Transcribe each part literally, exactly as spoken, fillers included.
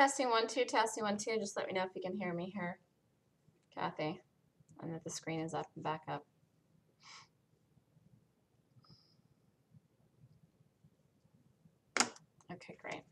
Testing one, two, testing one, two. Just let me know if you can hear me here, Kathy, and that the screen is up and back up. Okay, great.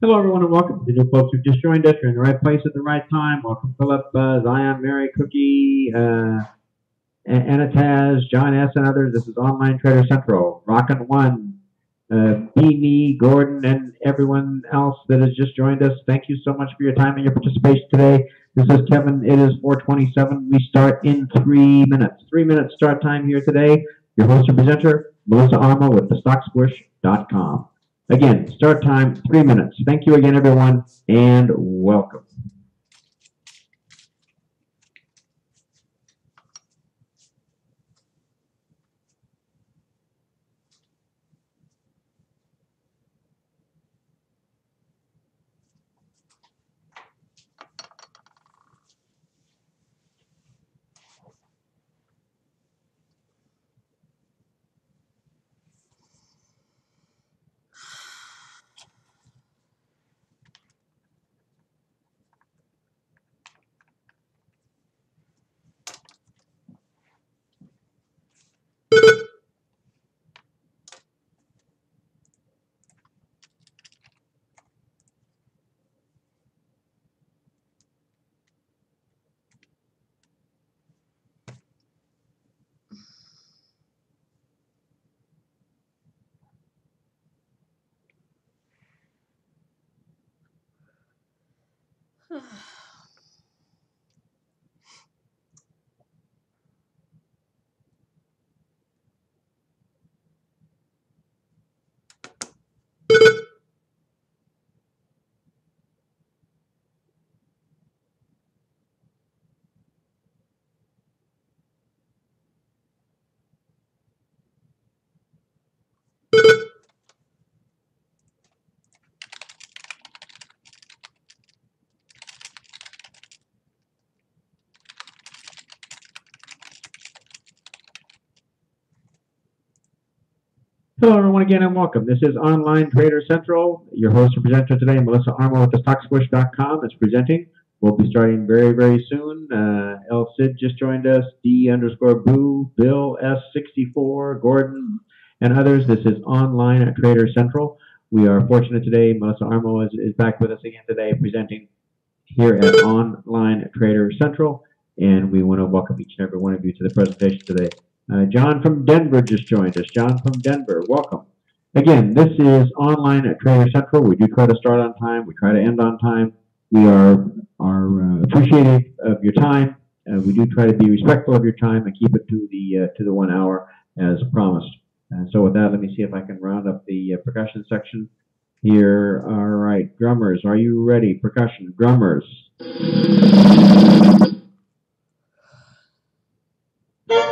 Hello, everyone, and welcome to the new folks who just joined us. You're in the right place at the right time. Welcome, Philip, uh, Zion, Mary, Cookie, uh, Anataz, John S., and others. This is Online Trader Central. Rockin' One, uh, B, me, Gordon, and everyone else that has just joined us. Thank you so much for your time and your participation today. This is Kevin. It is four twenty-seven. We start in three minutes. Three minutes start time here today. Your host and presenter, Melissa Armo with the stock swoosh dot com. Again, start time, three minutes. Thank you again, everyone, and welcome. Hello, everyone, again, and welcome. This is Online Trader Central. Your host and presenter today, Melissa Armo with the stock swoosh dot com is presenting. We'll be starting very, very soon. Uh, El Cid just joined us, D underscore Boo, Bill S sixty-four, Gordon, and others. This is Online Trader Central. We are fortunate today. Melissa Armo is, is back with us again today, presenting here at Online Trader Central. And we want to welcome each and every one of you to the presentation today. Uh, John from Denver just joined us. John from Denver, welcome. Again, this is Online at Trader Central. We do try to start on time. We try to end on time. We are, are uh, appreciative of your time. Uh, we do try to be respectful of your time and keep it to the, uh, to the one hour as promised. And so with that, let me see if I can round up the uh, percussion section here. All right, drummers, are you ready? Percussion, drummers.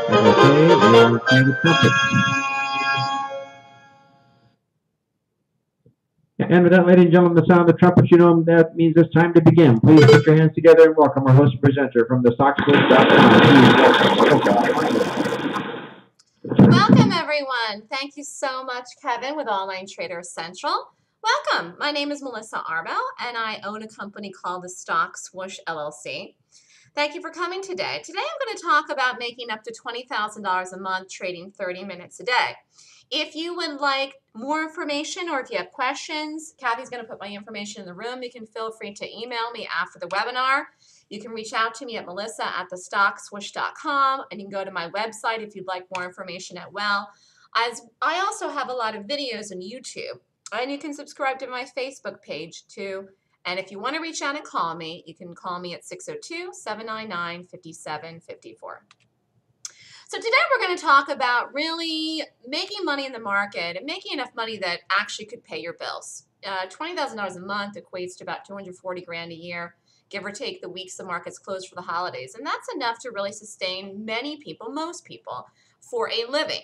Okay, we're going to play the trumpet. Evidently, ladies and gentlemen, the sound of trumpets, you know that means it's time to begin. Please put your hands together and welcome our host and presenter from the Stock Swoosh. Welcome, everyone. Thank you so much, Kevin, with Online Trader Central. Welcome. My name is Melissa Armo, and I own a company called The Stock Swoosh, L L C. Thank you for coming today. Today, I'm going to talk about making up to twenty thousand dollars a month trading thirty minutes a day. If you would like more information or if you have questions, Kathy's going to put my information in the room. You can feel free to email me after the webinar. You can reach out to me at melissa at the stock swoosh dot com, and you can go to my website if you'd like more information as well. As I also have a lot of videos on YouTube, and you can subscribe to my Facebook page too. And if you want to reach out and call me, you can call me at six oh two, seven nine nine, five seven five four. So today we're going to talk about really making money in the market and making enough money that actually could pay your bills. Uh, twenty thousand dollars a month equates to about two hundred forty grand a year, give or take the weeks the market's closed for the holidays. And that's enough to really sustain many people, most people, for a living.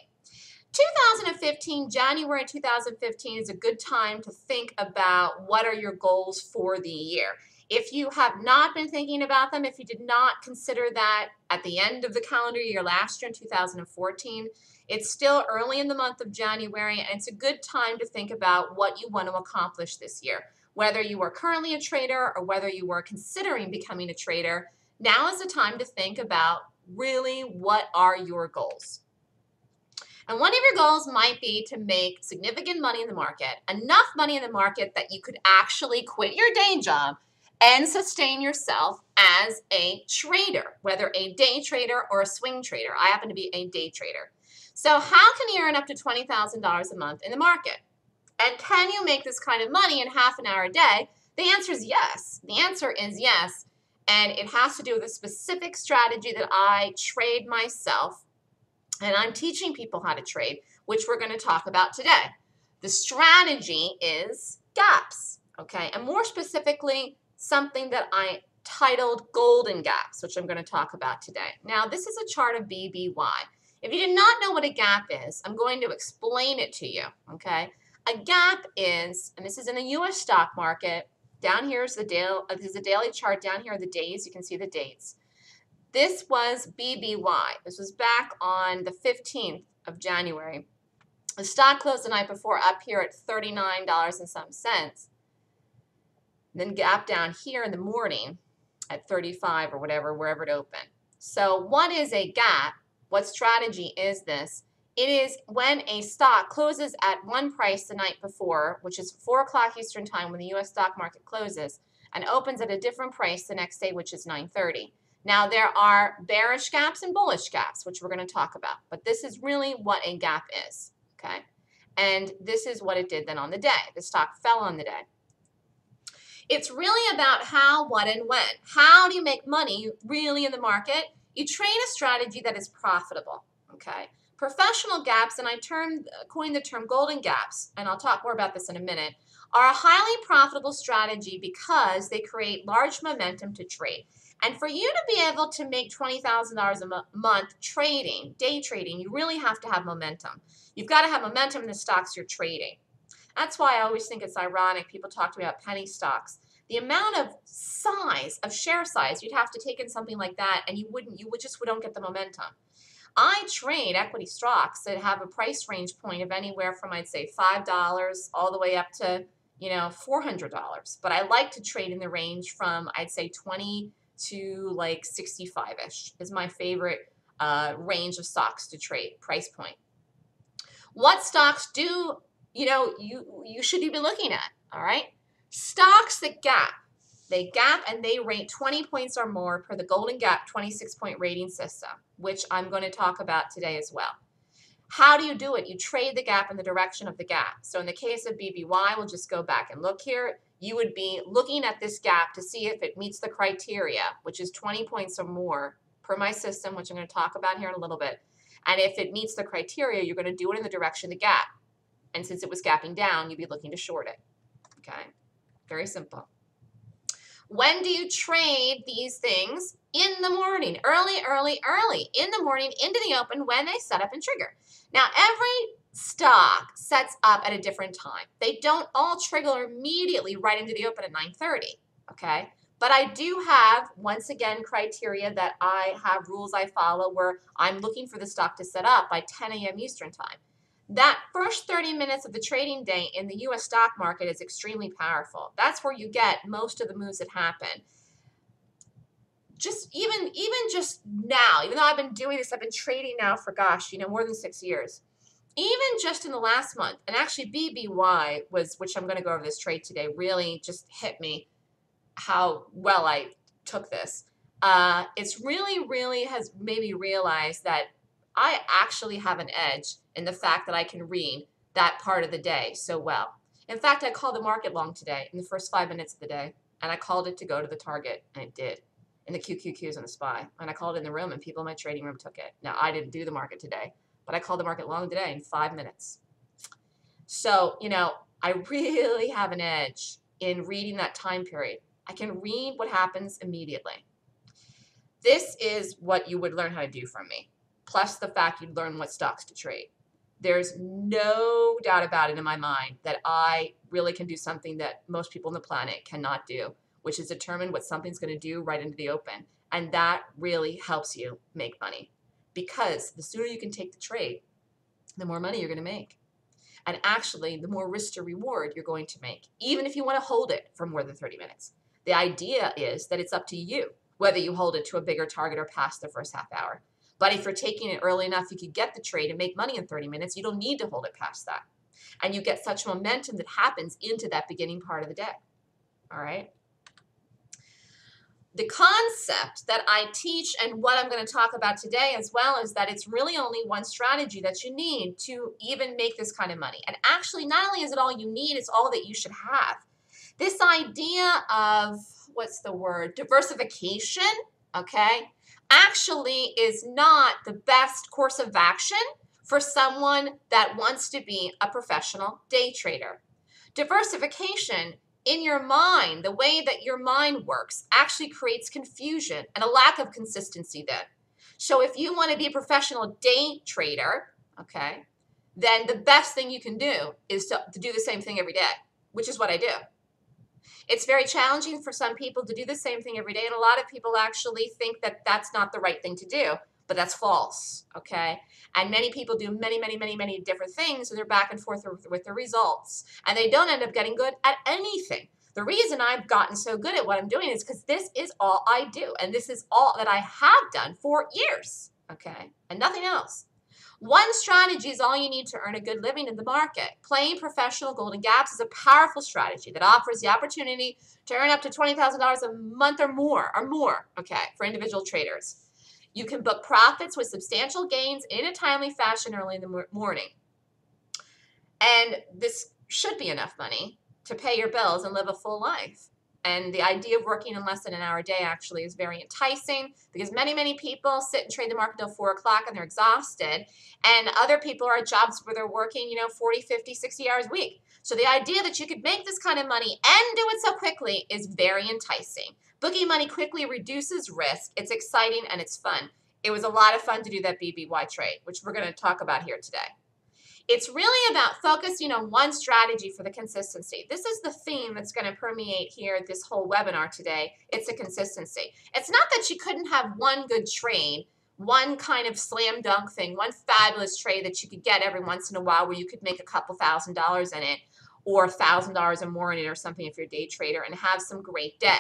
two thousand fifteen, January two thousand fifteen is a good time to think about what are your goals for the year. If you have not been thinking about them, if you did not consider that at the end of the calendar year last year in two thousand fourteen, it's still early in the month of January, and it's a good time to think about what you want to accomplish this year. Whether you are currently a trader or whether you are considering becoming a trader, now is the time to think about really what are your goals. And one of your goals might be to make significant money in the market, enough money in the market that you could actually quit your day job and sustain yourself as a trader, whether a day trader or a swing trader. I happen to be a day trader. So how can you earn up to twenty thousand dollars a month in the market? And can you make this kind of money in half an hour a day? The answer is yes. The answer is yes. And it has to do with a specific strategy that I trade myself. And I'm teaching people how to trade, which we're going to talk about today. The strategy is gaps, okay? And more specifically, something that I titled Golden Gaps, which I'm going to talk about today. Now, this is a chart of B B Y. If you did not know what a gap is, I'm going to explain it to you, okay? A gap is, and this is in the U S stock market, down here is the daily, this is the daily chart, down here are the days, you can see the dates. This was B B Y. This was back on the fifteenth of January. The stock closed the night before up here at thirty-nine dollars and some cents. Then gap down here in the morning at thirty-five or whatever, wherever it opened. So what is a gap? What strategy is this? It is when a stock closes at one price the night before, which is four o'clock Eastern time when the U S stock market closes, and opens at a different price the next day, which is nine thirty. Now, there are bearish gaps and bullish gaps, which we're going to talk about. But this is really what a gap is, okay? And this is what it did then on the day. The stock fell on the day. It's really about how, what, and when. How do you make money really in the market? You trade a strategy that is profitable, okay? Professional gaps, and I termed, coined the term golden gaps, and I'll talk more about this in a minute, are a highly profitable strategy because they create large momentum to trade. And for you to be able to make twenty thousand dollars a month trading, day trading, you really have to have momentum. You've got to have momentum in the stocks you're trading. That's why I always think it's ironic. People talk to me about penny stocks. The amount of size, of share size, you'd have to take in something like that, and you wouldn't, you would just don't get the momentum. I trade equity stocks that have a price range point of anywhere from, I'd say, five dollars all the way up to, you know, four hundred dollars. But I like to trade in the range from, I'd say, twenty dollars to like sixty-five-ish is my favorite uh, range of stocks to trade, price point. What stocks do, you know, you, you should be looking at, all right? Stocks that gap. They gap and they rate twenty points or more per the Golden Gap twenty-six point rating system, which I'm going to talk about today as well. How do you do it? You trade the gap in the direction of the gap. So in the case of B B Y, we'll just go back and look here. You would be looking at this gap to see if it meets the criteria, which is twenty points or more per my system, which I'm going to talk about here in a little bit. And if it meets the criteria, you're going to do it in the direction of the gap. And since it was gapping down, you'd be looking to short it. Okay, very simple. When do you trade these things? In the morning, early, early, early, in the morning, into the open when they set up and trigger. Now, every stock sets up at a different time. They don't all trigger immediately right into the open at nine thirty, okay? But I do have, once again, criteria that I have, rules I follow where I'm looking for the stock to set up by ten A M Eastern time. That first thirty minutes of the trading day in the U S stock market is extremely powerful. That's where you get most of the moves that happen. Just even, even just now, even though I've been doing this, I've been trading now for, gosh, you know, more than six years. Even just in the last month, and actually B B Y was, which I'm going to go over this trade today, really just hit me how well I took this. Uh, it's really, really has made me realize that I actually have an edge in the fact that I can read that part of the day so well. In fact, I called the market long today in the first five minutes of the day, and I called it to go to the Target, and it did, in the Q Q Qs and the S P Y. And I called it in the room, and people in my trading room took it. Now, I didn't do the market today, but I called the market long today in five minutes. So, you know, I really have an edge in reading that time period. I can read what happens immediately. This is what you would learn how to do from me, plus the fact you'd learn what stocks to trade. There's no doubt about it in my mind that I really can do something that most people on the planet cannot do, which is determine what something's going to do right into the open. And that really helps you make money, because the sooner you can take the trade, the more money you're going to make. And actually, the more risk to reward you're going to make, even if you want to hold it for more than thirty minutes. The idea is that it's up to you whether you hold it to a bigger target or past the first half hour. But if you're taking it early enough, you could get the trade and make money in thirty minutes. You don't need to hold it past that. And you get such momentum that happens into that beginning part of the day. All right? The concept that I teach and what I'm going to talk about today as well is that it's really only one strategy that you need to even make this kind of money. And actually, not only is it all you need, it's all that you should have. This idea of, what's the word, diversification, okay, actually is not the best course of action for someone that wants to be a professional day trader. Diversification in your mind, the way that your mind works, actually creates confusion and a lack of consistency then. So if you want to be a professional day trader, okay, then the best thing you can do is to, to do the same thing every day, which is what I do. It's very challenging for some people to do the same thing every day, and a lot of people actually think that that's not the right thing to do, but that's false, okay? And many people do many, many, many, many different things, and they're back and forth with their results, and they don't end up getting good at anything. The reason I've gotten so good at what I'm doing is because this is all I do, and this is all that I have done for years, okay, and nothing else. One strategy is all you need to earn a good living in the market. Playing professional Golden Gaps is a powerful strategy that offers the opportunity to earn up to twenty thousand dollars a month or more, or more, okay, for individual traders. You can book profits with substantial gains in a timely fashion early in the morning. And this should be enough money to pay your bills and live a full life. And the idea of working in less than an hour a day actually is very enticing, because many, many people sit and trade the market until four o'clock and they're exhausted. And other people are at jobs where they're working, you know, forty, fifty, sixty hours a week. So the idea that you could make this kind of money and do it so quickly is very enticing. Booking money quickly reduces risk. It's exciting and it's fun. It was a lot of fun to do that B B Y trade, which we're going to talk about here today. It's really about focusing on one strategy for the consistency. This is the theme that's going to permeate here this whole webinar today. It's the consistency. It's not that you couldn't have one good trade, one kind of slam dunk thing, one fabulous trade that you could get every once in a while where you could make a couple thousand dollars in it, or a thousand dollars or more in it or something if you're a day trader, and have some great day.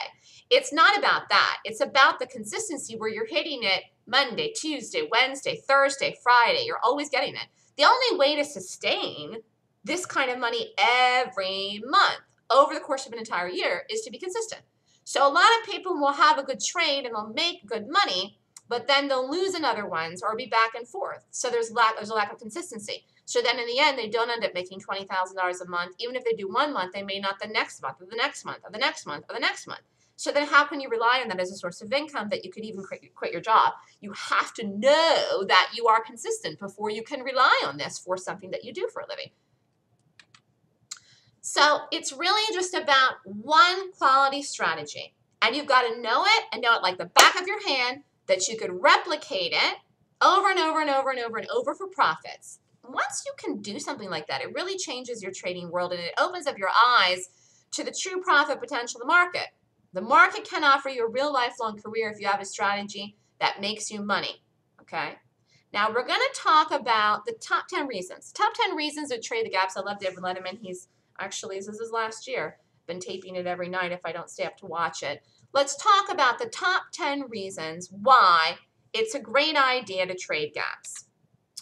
It's not about that. It's about the consistency where you're hitting it Monday, Tuesday, Wednesday, Thursday, Friday. You're always getting it. The only way to sustain this kind of money every month over the course of an entire year is to be consistent. So a lot of people will have a good trade and they'll make good money, but then they'll lose in other ones or be back and forth. So there's, lack, there's a lack of consistency. So then in the end, they don't end up making twenty thousand dollars a month. Even if they do one month, they may not the next month or the next month or the next month or the next month. So then how can you rely on that as a source of income that you could even quit your job? You have to know that you are consistent before you can rely on this for something that you do for a living. So it's really just about one quality strategy. And you've got to know it and know it like the back of your hand, that you could replicate it over and over and over and over and over for profits. once you can do something like that, it really changes your trading world, and it opens up your eyes to the true profit potential of the market. The market can offer you a real lifelong career if you have a strategy that makes you money, okay? Now, we're going to talk about the top ten reasons. Top ten reasons to trade the gaps. I love David Letterman. He's actually, this is last year, been taping it every night if I don't stay up to watch it. Let's talk about the top ten reasons why it's a great idea to trade gaps.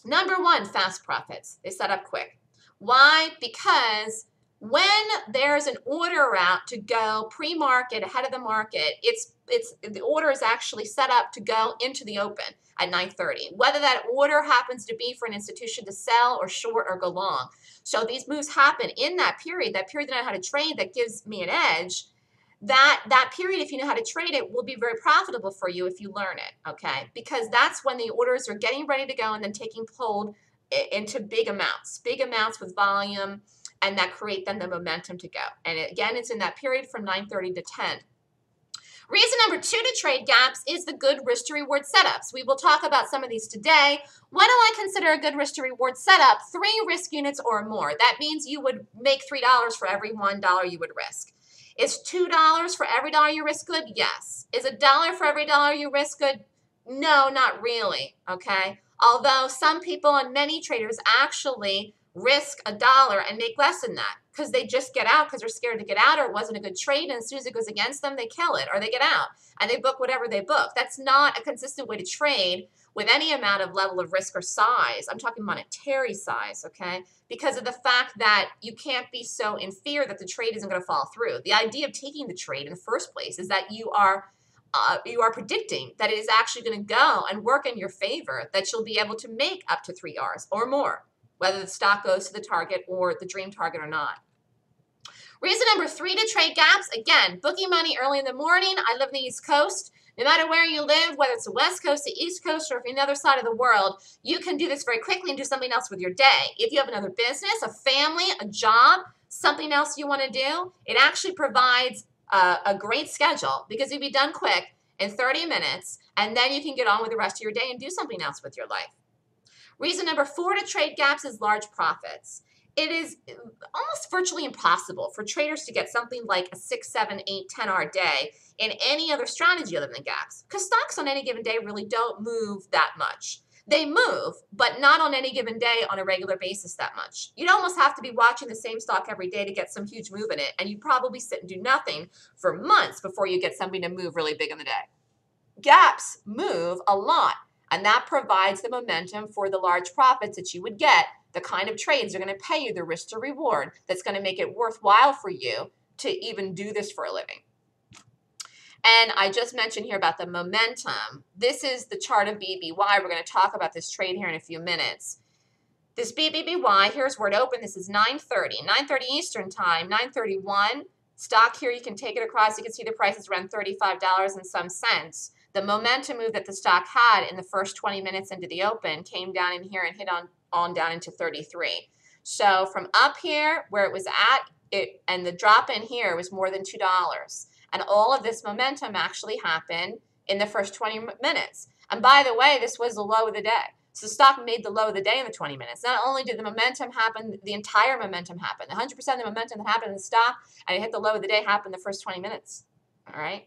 Number one, fast profits. They set up quick. Why? Because when there's an order out to go pre-market, ahead of the market, it's it's the order is actually set up to go into the open at nine thirty, whether that order happens to be for an institution to sell or short or go long. So these moves happen in that period, that period that I know how to trade that gives me an edge. That, that period, if you know how to trade it, will be very profitable for you if you learn it, okay? Because that's when the orders are getting ready to go and then taking hold into big amounts, big amounts with volume, and that create then the momentum to go. And again, it's in that period from nine thirty to ten. Reason number two to trade gaps is the good risk to reward setups. We will talk about some of these today. What do I consider a good risk to reward setup? Three risk units or more. That means you would make three dollars for every one dollar you would risk. Is two dollars for every dollar you risk good? Yes. Is a dollar for every dollar you risk good? No, not really, okay? Although some people and many traders actually risk a dollar and make less than that because they just get out because they're scared to get out, or it wasn't a good trade, and as soon as it goes against them, they kill it or they get out and they book whatever they book. That's not a consistent way to trade with any amount of level of risk or size. I'm talking monetary size, okay, because of the fact that you can't be so in fear that the trade isn't going to fall through. The idea of taking the trade in the first place is that you are Uh, you are predicting that it is actually going to go and work in your favor, that you'll be able to make up to three R's or more, whether the stock goes to the target or the dream target or not. Reason number three to trade gaps, again, booking money early in the morning. I live in the East Coast. No matter where you live, whether it's the West Coast, the East Coast, or from the other side of the world, you can do this very quickly and do something else with your day. If you have another business, a family, a job, something else you want to do, it actually provides Uh, a great schedule because you'll be done quick in thirty minutes, and then you can get on with the rest of your day and do something else with your life. Reason number four to trade gaps is large profits. It is almost virtually impossible for traders to get something like a six, seven, eight, ten hour day in any other strategy other than gaps, because stocks on any given day really don't move that much. They move, but not on any given day on a regular basis that much. You'd almost have to be watching the same stock every day to get some huge move in it, and you'd probably sit and do nothing for months before you get something to move really big in the day. Gaps move a lot, and that provides the momentum for the large profits that you would get, the kind of trades that are going to pay you the risk to reward that's going to make it worthwhile for you to even do this for a living. And I just mentioned here about the momentum. This is the chart of B B Y. We're going to talk about this trade here in a few minutes. This B B B Y, here's where it opened. This is nine thirty, nine thirty Eastern time, nine thirty-one. Stock here, you can take it across. You can see the price is around thirty-five dollars and some cents. The momentum move that the stock had in the first twenty minutes into the open came down in here and hit on, on down into thirty-three. So from up here, where it was at, it and the drop in here was more than two dollars. And all of this momentum actually happened in the first twenty minutes. And by the way, this was the low of the day. So the stock made the low of the day in the twenty minutes. Not only did the momentum happen, the entire momentum happened. one hundred percent of the momentum that happened in the stock and it hit the low of the day happened the first twenty minutes. All right?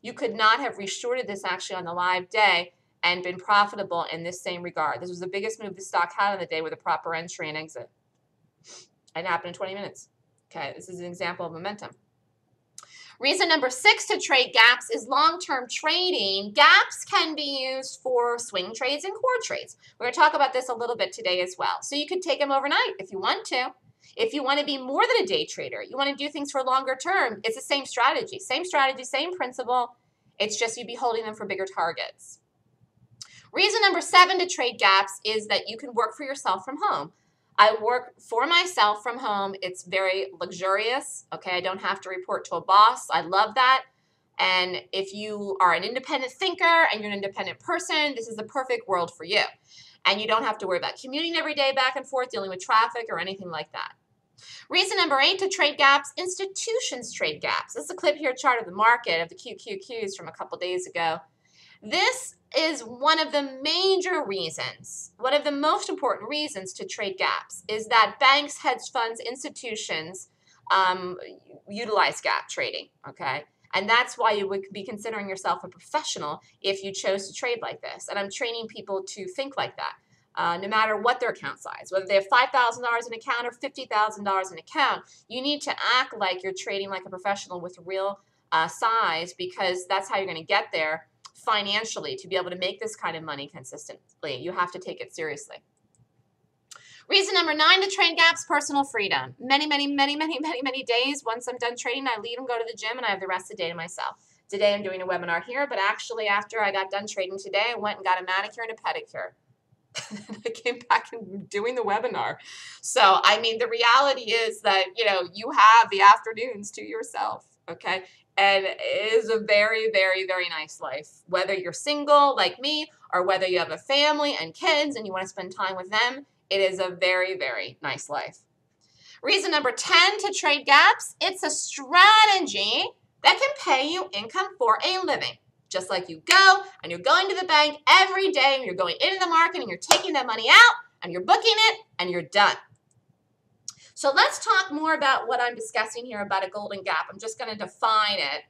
You could not have reshorted this actually on the live day and been profitable in this same regard. This was the biggest move the stock had on the day with a proper entry and exit. And it happened in twenty minutes. Okay, this is an example of momentum. Reason number six to trade gaps is long-term trading. Gaps can be used for swing trades and core trades. We're going to talk about this a little bit today as well. So you could take them overnight if you want to. If you want to be more than a day trader, you want to do things for longer term, it's the same strategy. Same strategy, same principle. It's just you'd be holding them for bigger targets. Reason number seven to trade gaps is that you can work for yourself from home. I work for myself from home. It's very luxurious, okay? I don't have to report to a boss. I love that. And if you are an independent thinker and you're an independent person, this is the perfect world for you. And you don't have to worry about commuting every day back and forth, dealing with traffic or anything like that. Reason number eight to trade gaps, institutions trade gaps. This is a clip here, chart of the market of the Q Q Qs from a couple days ago. This is one of the major reasons, one of the most important reasons to trade gaps is that banks, hedge funds, institutions um, utilize gap trading, okay? And that's why you would be considering yourself a professional if you chose to trade like this. And I'm training people to think like that, uh, no matter what their account size, whether they have five thousand dollars in account or fifty thousand dollars in account, you need to act like you're trading like a professional with real uh, size, because that's how you're going to get there financially. To be able to make this kind of money consistently, you have to take it seriously. Reason number nine to trade gaps, personal freedom. Many, many, many, many, many, many days, once I'm done trading, I leave and go to the gym and I have the rest of the day to myself. Today I'm doing a webinar here, but actually after I got done trading today, I went and got a manicure and a pedicure. I came back and doing the webinar. So, I mean, the reality is that, you know, you have the afternoons to yourself, okay? And it is a very, very, very nice life, whether you're single like me or whether you have a family and kids and you want to spend time with them. It is a very, very nice life. Reason number ten to trade gaps, it's a strategy that can pay you income for a living. Just like you go and you're going to the bank every day and you're going into the market and you're taking that money out and you're booking it and you're done. So let's talk more about what I'm discussing here about a golden gap. I'm just going to define it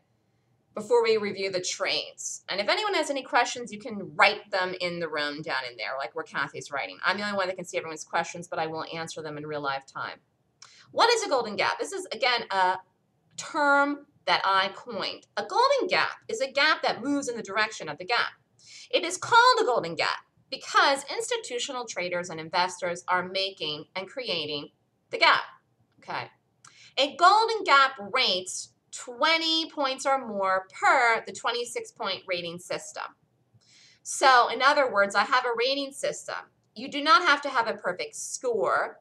before we review the trades. And if anyone has any questions, you can write them in the room down in there, like where Kathy's writing. I'm the only one that can see everyone's questions, but I will answer them in real life time. What is a golden gap? This is, again, a term that I coined. A golden gap is a gap that moves in the direction of the gap. It is called a golden gap because institutional traders and investors are making and creating the gap. Okay. A golden gap rates twenty points or more per the twenty-six point rating system. So in other words, I have a rating system. You do not have to have a perfect score.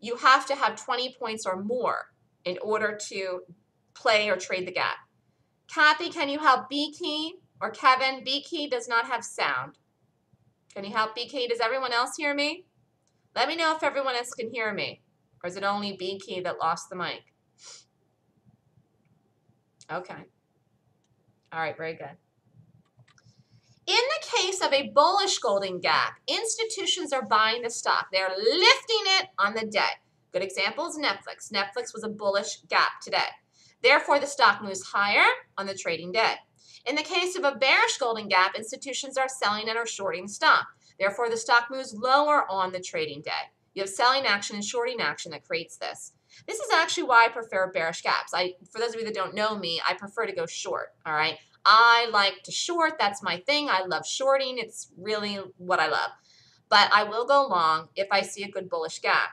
You have to have twenty points or more in order to play or trade the gap. Kathy, can you help B K or Kevin? B K does not have sound. Can you help B K? Does everyone else hear me? Let me know if everyone else can hear me. Or is it only B K that lost the mic? Okay. All right, very good. In the case of a bullish golden gap, institutions are buying the stock. They're lifting it on the day. Good example is Netflix. Netflix was a bullish gap today. Therefore, the stock moves higher on the trading day. In the case of a bearish golden gap, institutions are selling and are shorting stock. Therefore, the stock moves lower on the trading day. You have selling action and shorting action that creates this. This is actually why I prefer bearish gaps. I, for those of you that don't know me, I prefer to go short, all right? I like to short. That's my thing. I love shorting. It's really what I love. But I will go long if I see a good bullish gap.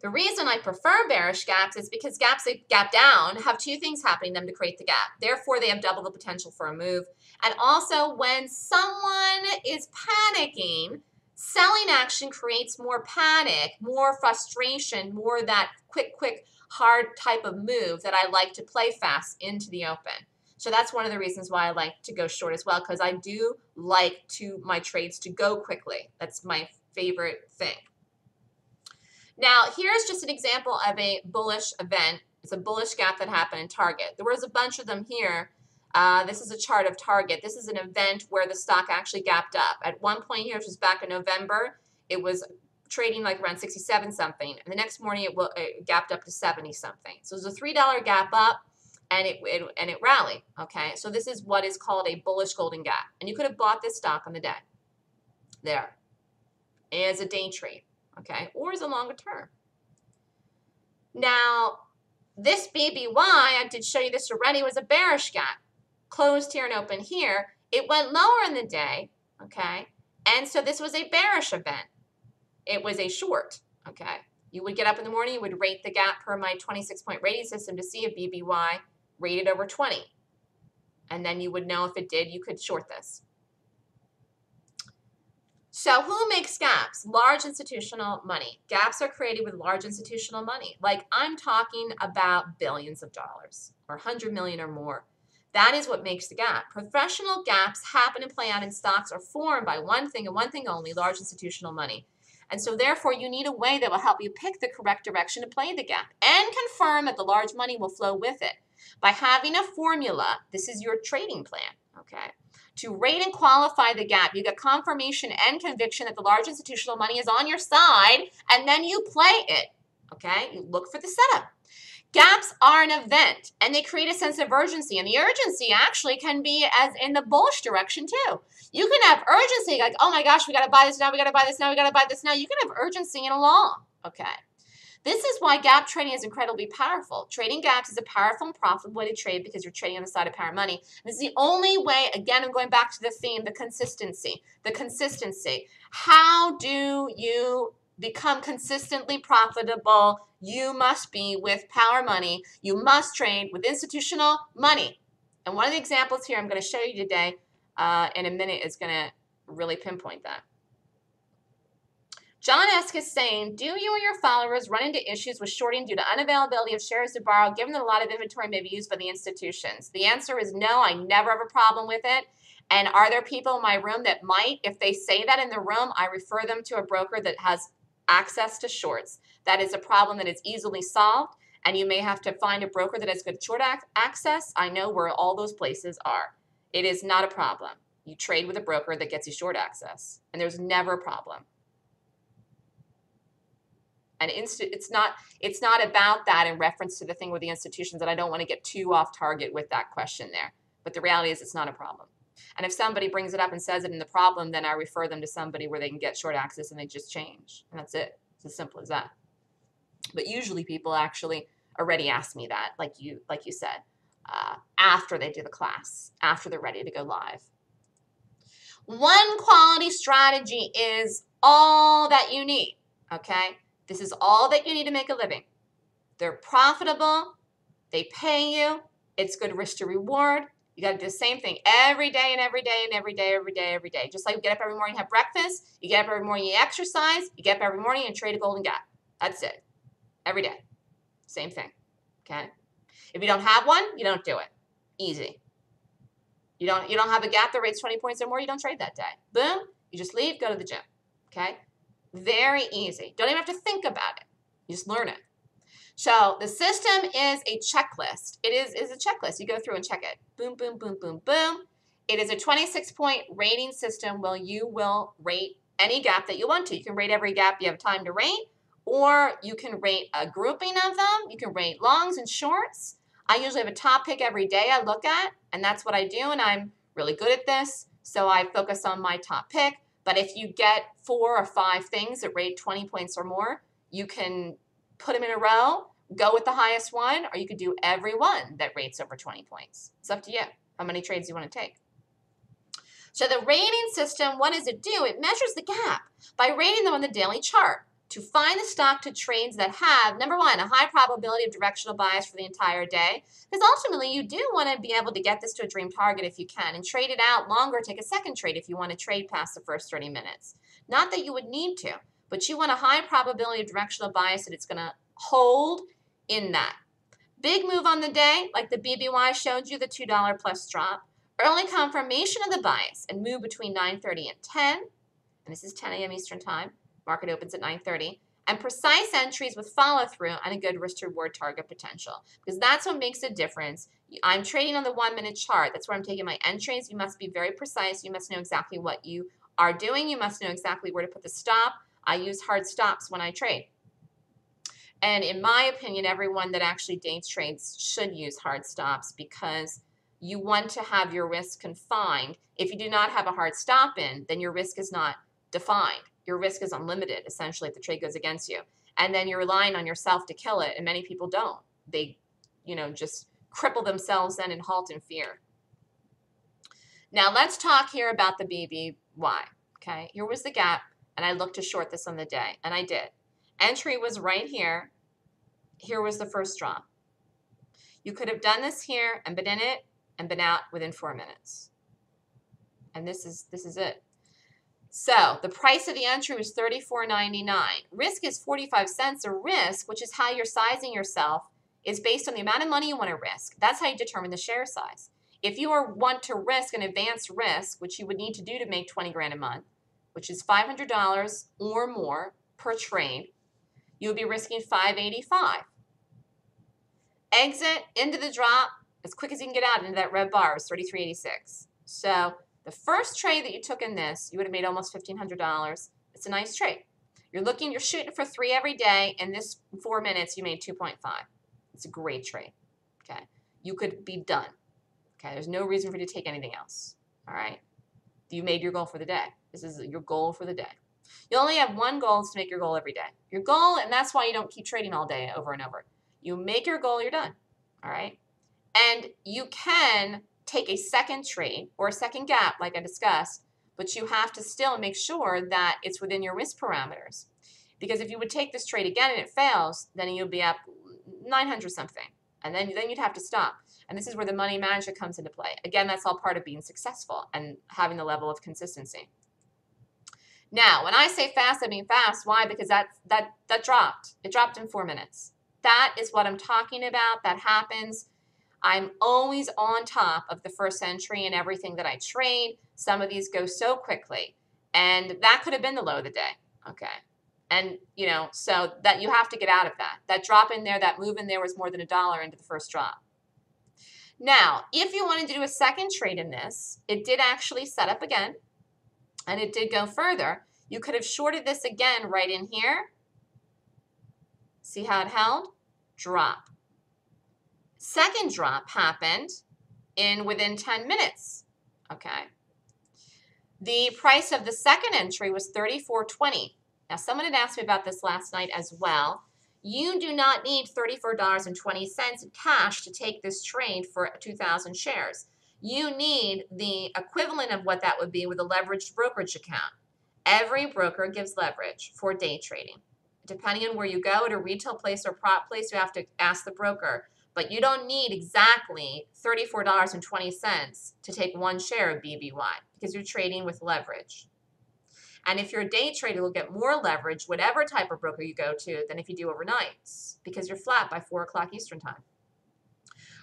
The reason I prefer bearish gaps is because gaps that gap down have two things happening to them to create the gap. Therefore, they have double the potential for a move. And also, when someone is panicking, selling action creates more panic, more frustration, more that quick, quick, hard type of move that I like to play fast into the open. So that's one of the reasons why I like to go short as well, because I do like to my trades to go quickly. That's my favorite thing. Now, here's just an example of a bullish event. It's a bullish gap that happened in Target. There was a bunch of them here. Uh, this is a chart of Target. This is an event where the stock actually gapped up. At one point here, which was back in November, it was trading like around sixty-seven something. And the next morning, it, will, it gapped up to seventy something. So it was a three dollar gap up, and it, it, and it rallied. Okay, so this is what is called a bullish golden gap. And you could have bought this stock on the day. There. As a day trade. Okay, or is a longer term. Now, this B B Y, I did show you this already, was a bearish gap. Closed here and open here. It went lower in the day, okay? And so this was a bearish event. It was a short, okay? You would get up in the morning, you would rate the gap per my twenty-six point rating system to see if B B Y rated over twenty. And then you would know if it did, you could short this. So who makes gaps? Large institutional money. Gaps are created with large institutional money. Like I'm talking about billions of dollars or one hundred million or more. That is what makes the gap. Professional gaps happen and play out in stocks are formed by one thing and one thing only, large institutional money. And so therefore you need a way that will help you pick the correct direction to play the gap and confirm that the large money will flow with it. By having a formula, this is your trading plan, okay? To rate and qualify the gap, you get confirmation and conviction that the large institutional money is on your side, and then you play it, okay? You look for the setup. Gaps are an event, and they create a sense of urgency, and the urgency actually can be as in the bullish direction too. You can have urgency, like, oh my gosh, we gotta buy this now, we gotta buy this now, we gotta buy this now. You can have urgency in a long, okay? This is why gap trading is incredibly powerful. Trading gaps is a powerful and profitable way to trade because you're trading on the side of power money. This is the only way, again, I'm going back to the theme, the consistency, the consistency. How do you become consistently profitable? You must be with power money. You must trade with institutional money. And one of the examples here I'm going to show you today uh, in a minute is going to really pinpoint that. John Esk is saying, do you or your followers run into issues with shorting due to unavailability of shares to borrow, given that a lot of inventory may be used by the institutions? The answer is no, I never have a problem with it. And are there people in my room that might? If they say that in the room, I refer them to a broker that has access to shorts. That is a problem that is easily solved, and you may have to find a broker that has good short access. I know where all those places are. It is not a problem. You trade with a broker that gets you short access, and there's never a problem. And it's not, it's not about that in reference to the thing with the institutions, and I don't want to get too off target with that question there. But the reality is it's not a problem. And if somebody brings it up and says it in the problem, then I refer them to somebody where they can get short access and they just change. And that's it. It's as simple as that. But usually people actually already ask me that, like you, like you said, uh, after they do the class, after they're ready to go live. One quality strategy is all that you need, okay? This is all that you need to make a living. They're profitable. They pay you. It's good risk to reward. You got to do the same thing every day and every day and every day, every day, every day. Just like you get up every morning and have breakfast, you get up every morning, you exercise, you get up every morning and trade a Golden Gap. That's it. Every day. Same thing. Okay? If you don't have one, you don't do it. Easy. You don't, you don't have a gap that rates twenty points or more, you don't trade that day. Boom. You just leave, go to the gym. Okay? Very easy. Don't even have to think about it. You just learn it. So the system is a checklist. It is, is a checklist. You go through and check it. Boom, boom, boom, boom, boom. It is a twenty-six point rating system where you will rate any gap that you want to. You can rate every gap you have time to rate, or you can rate a grouping of them. You can rate longs and shorts. I usually have a top pick every day I look at, and that's what I do, and I'm really good at this, so I focus on my top pick. But if you get four or five things that rate twenty points or more, you can put them in a row, go with the highest one, or you could do every one that rates over twenty points. It's up to you how many trades you want to take. So the rating system, what does it do? It measures the gap by rating them on the daily chart to find the stock to trades that have, number one, a high probability of directional bias for the entire day. Because ultimately, you do want to be able to get this to a dream target if you can, and trade it out longer, take a second trade if you want to trade past the first thirty minutes. Not that you would need to, but you want a high probability of directional bias that it's going to hold in that. Big move on the day, like the B B Y showed you, the two dollar plus drop. Early confirmation of the bias and move between nine thirty and ten. And this is ten A M Eastern Time. Market opens at nine thirty, and precise entries with follow-through and a good risk-to-reward target potential, because that's what makes a difference. I'm trading on the one-minute chart. That's where I'm taking my entries. You must be very precise. You must know exactly what you are doing. You must know exactly where to put the stop. I use hard stops when I trade. And in my opinion, everyone that actually day trades should use hard stops, because you want to have your risk confined. If you do not have a hard stop in, then your risk is not defined. Your risk is unlimited, essentially, if the trade goes against you. And then you're relying on yourself to kill it, and many people don't. They, you know, just cripple themselves then and halt in fear. Now, let's talk here about the B B Y, okay? Here was the gap, and I looked to short this on the day, and I did. Entry was right here. Here was the first drop. You could have done this here and been in it and been out within four minutes. And this is, this is it. So the price of the entry was thirty-four ninety-nine. Risk is forty-five cents a risk, which is how you're sizing yourself. It's based on the amount of money you want to risk. That's how you determine the share size. If you are, want to risk an advanced risk, which you would need to do to make twenty grand a month, which is five hundred dollars or more per trade, you'll be risking five eighty-five. Exit into the drop as quick as you can get out into that red bar is thirty-three eighty-six. So the first trade that you took in this, you would have made almost fifteen hundred dollars. It's a nice trade. You're looking, you're shooting for three every day, and this four minutes you made two point five. It's a great trade. Okay, you could be done. Okay, there's no reason for you to take anything else. All right, you made your goal for the day. This is your goal for the day. You only have one goal, is to make your goal every day. Your goal, and that's why you don't keep trading all day over and over. You make your goal, you're done. All right, and you can take a second trade or a second gap, like I discussed. But you have to still make sure that it's within your risk parameters. Because if you would take this trade again and it fails, then you'll be up nine hundred something. And then, then you'd have to stop. And this is where the money manager comes into play. Again, that's all part of being successful and having the level of consistency. Now, when I say fast, I mean fast. Why? Because that, that, that dropped. It dropped in four minutes. That is what I'm talking about. That happens. I'm always on top of the first entry and everything that I trade. Some of these go so quickly. And that could have been the low of the day. Okay. And, you know, so that you have to get out of that. That drop in there, that move in there was more than a dollar into the first drop. Now, if you wanted to do a second trade in this, it did actually set up again. And it did go further. You could have shorted this again right in here. See how it held? Drop. Second drop happened in within ten minutes. Okay. The price of the second entry was thirty-four twenty. Now, someone had asked me about this last night as well. You do not need thirty-four dollars and twenty cents in cash to take this trade for two thousand shares. You need the equivalent of what that would be with a leveraged brokerage account. Every broker gives leverage for day trading. Depending on where you go, at a retail place or prop place, you have to ask the broker. But you don't need exactly thirty-four dollars and twenty cents to take one share of B B Y because you're trading with leverage. And if you're a day trader, you'll get more leverage, whatever type of broker you go to, than if you do overnights because you're flat by four o'clock Eastern time.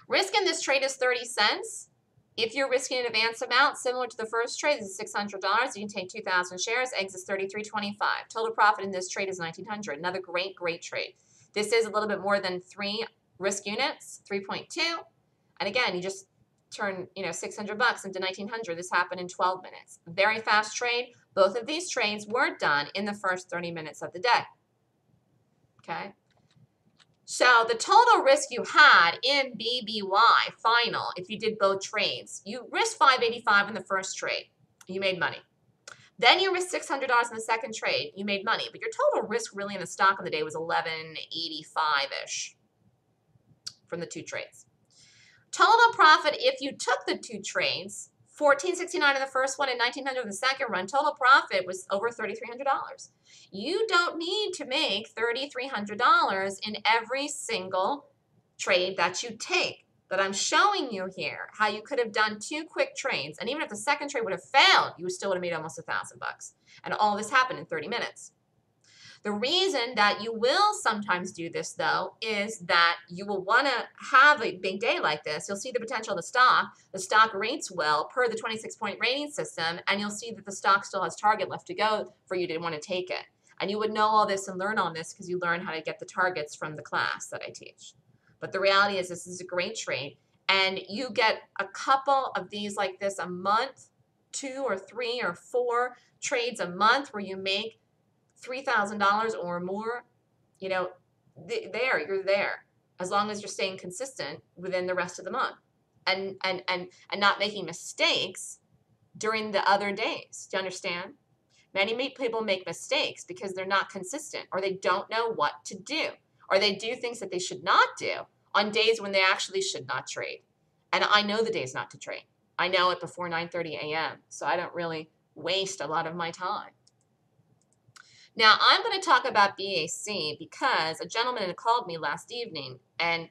Risk in this trade is thirty cents. If you're risking an advance amount, similar to the first trade, this is six hundred dollars. You can take two thousand shares. Exits thirty-three twenty-five. Total profit in this trade is nineteen hundred dollars. Another great, great trade. This is a little bit more than three risk units, three point two. And again, you just turn, you know, six hundred bucks into nineteen hundred. This happened in twelve minutes. Very fast trade. Both of these trades were done in the first thirty minutes of the day. Okay. So the total risk you had in B B Y final, if you did both trades, you risked five eighty-five in the first trade. You made money. Then you risked six hundred dollars in the second trade. You made money. But your total risk really in the stock of the day was eleven eighty-five-ish. From the two trades. Total profit if you took the two trades, fourteen sixty-nine in the first one and nineteen hundred in the second run, total profit was over thirty-three hundred dollars. You don't need to make thirty-three hundred dollars in every single trade that you take. But I'm showing you here how you could have done two quick trades, and even if the second trade would have failed, you still would have made almost a thousand bucks. And all this happened in thirty minutes. The reason that you will sometimes do this, though, is that you will want to have a big day like this. You'll see the potential of the stock. The stock rates well per the twenty-six point rating system, and you'll see that the stock still has target left to go for you to want to take it. And you would know all this and learn on this because you learn how to get the targets from the class that I teach. But the reality is this is a great trade, and you get a couple of these like this a month, two or three or four trades a month where you make three thousand dollars or more. You know, th there, you're there, as long as you're staying consistent within the rest of the month and, and, and, and not making mistakes during the other days. Do you understand? Many people make mistakes because they're not consistent or they don't know what to do or they do things that they should not do on days when they actually should not trade. And I know the days not to trade. I know it before nine thirty a m so I don't really waste a lot of my time. Now, I'm going to talk about B A C because a gentleman had called me last evening and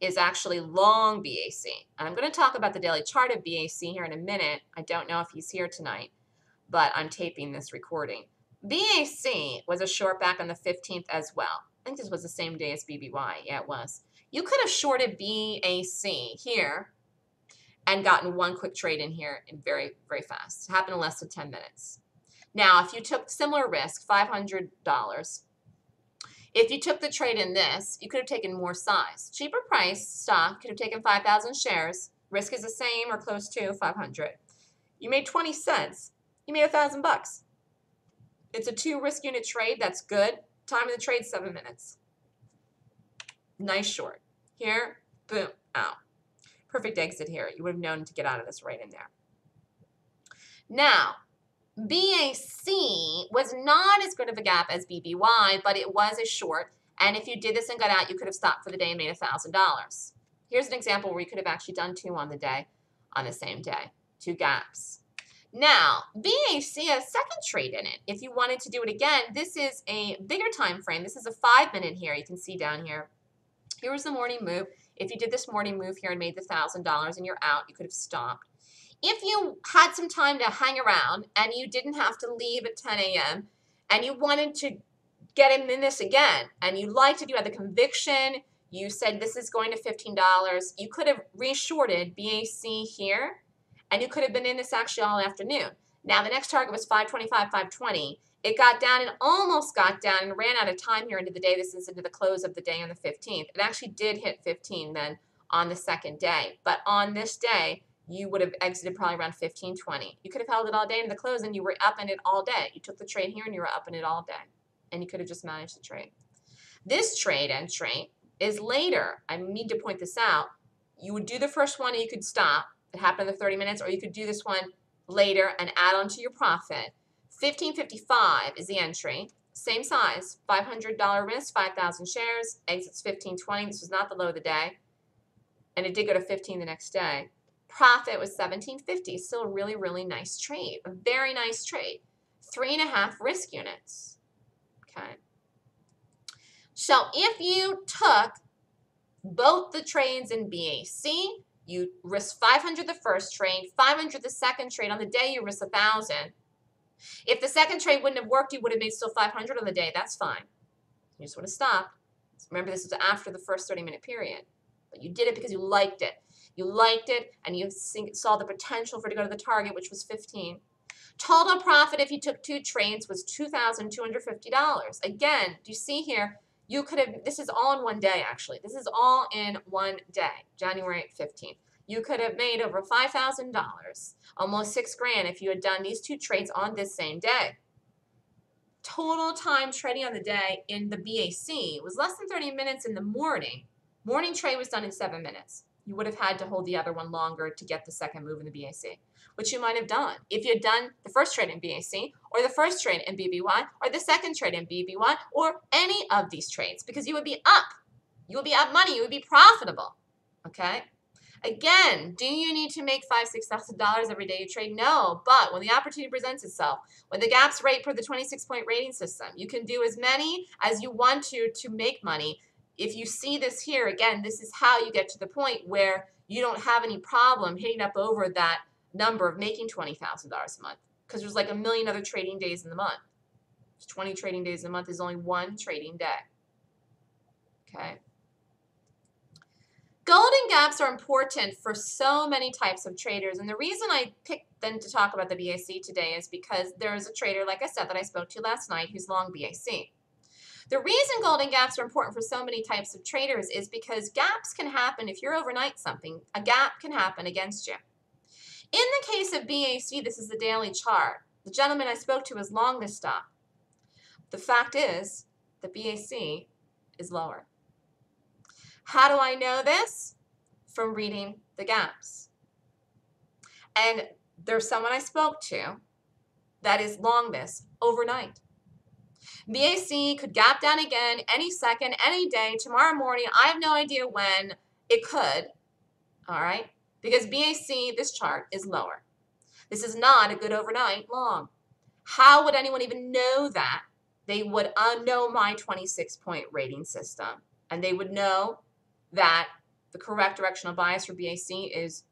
is actually long B A C. And I'm going to talk about the daily chart of B A C here in a minute. I don't know if he's here tonight, but I'm taping this recording. B A C was a short back on the fifteenth as well. I think this was the same day as B B Y. Yeah, it was. You could have shorted B A C here and gotten one quick trade in here and very, very fast. It happened in less than ten minutes. Now, if you took similar risk, five hundred dollars, If you took the trade in this, you could have taken more size. Cheaper price stock could have taken five thousand shares. Risk is the same or close to five hundred. You made twenty cents. You made one thousand bucks. It's a two risk unit trade. That's good. Time of the trade, seven minutes. Nice short. Here, boom, out. Perfect exit here. You would have known to get out of this right in there. Now, B A C was not as good of a gap as B B Y, but it was a short. And if you did this and got out, you could have stopped for the day and made one thousand dollars. Here's an example where you could have actually done two on the day, on the same day, two gaps. Now, B A C has a second trade in it. If you wanted to do it again, this is a bigger time frame. This is a five-minute here. You can see down here. Here was the morning move. If you did this morning move here and made the one thousand dollars and you're out, you could have stopped. If you had some time to hang around and you didn't have to leave at ten A M and you wanted to get in this again and you liked it, you had the conviction, you said this is going to fifteen dollars, you could have reshorted B A C here and you could have been in this actually all afternoon. Now the next target was five twenty-five, five twenty. It got down and almost got down and ran out of time here into the day. This is into the close of the day on the fifteenth. It actually did hit fifteen then on the second day. But on this day, you would have exited probably around fifteen, twenty. You could have held it all day into the close and you were up in it all day. You took the trade here and you were up in it all day. And you could have just managed the trade. This trade entry is later. I need to point this out. You would do the first one and you could stop. It happened in the thirty minutes. Or you could do this one later and add on to your profit. fifteen fifty-five is the entry, same size, five hundred dollar risk, five thousand shares, exits fifteen twenty. This was not the low of the day, and it did go to fifteen the next day. Profit was seventeen fifty, still a really, really nice trade, a very nice trade, three and a half risk units, okay? So if you took both the trades in B A C, you risk five hundred the first trade, five hundred the second trade, on the day you risk one thousand. If the second trade wouldn't have worked, you would have made still five hundred on the day. That's fine. You just would have stopped. Remember, this was after the first thirty-minute period. But you did it because you liked it. You liked it, and you saw the potential for it to go to the target, which was fifteen. Total profit, if you took two trades, was two thousand two hundred fifty dollars. Again, do you see here? You could have. This is all in one day, actually. This is all in one day, January fifteenth. You could have made over five thousand dollars, almost six grand if you had done these two trades on this same day. Total time trading on the day in the B A C was less than thirty minutes in the morning. Morning trade was done in seven minutes. You would have had to hold the other one longer to get the second move in the B A C, which you might have done if you had done the first trade in B A C or the first trade in B B Y or the second trade in B B Y or any of these trades, because you would be up. You would be up money. You would be profitable, okay? Again, do you need to make five, six thousand dollars every day you trade? No, but when the opportunity presents itself, when the gaps rate per the twenty-six point rating system, you can do as many as you want to to make money. If you see this here, again, this is how you get to the point where you don't have any problem hitting up over that number of making twenty thousand dollars a month, because there's like a million other trading days in the month. There's twenty trading days in a month. There's only one trading day, okay? Golden gaps are important for so many types of traders, and the reason I picked them to talk about the B A C today is because there is a trader, like I said, that I spoke to last night who's long B A C. The reason golden gaps are important for so many types of traders is because gaps can happen if you're overnight something. A gap can happen against you. In the case of B A C, this is the daily chart. The gentleman I spoke to is long this stock. The fact is that B A C is lower. How do I know this? From reading the gaps. And there's someone I spoke to that is long this overnight. B A C could gap down again any second, any day, tomorrow morning. I have no idea when it could, all right? Because B A C, this chart, is lower. This is not a good overnight long. How would anyone even know that? They would know my twenty-six point rating system, and they would know that the correct directional bias for B A C is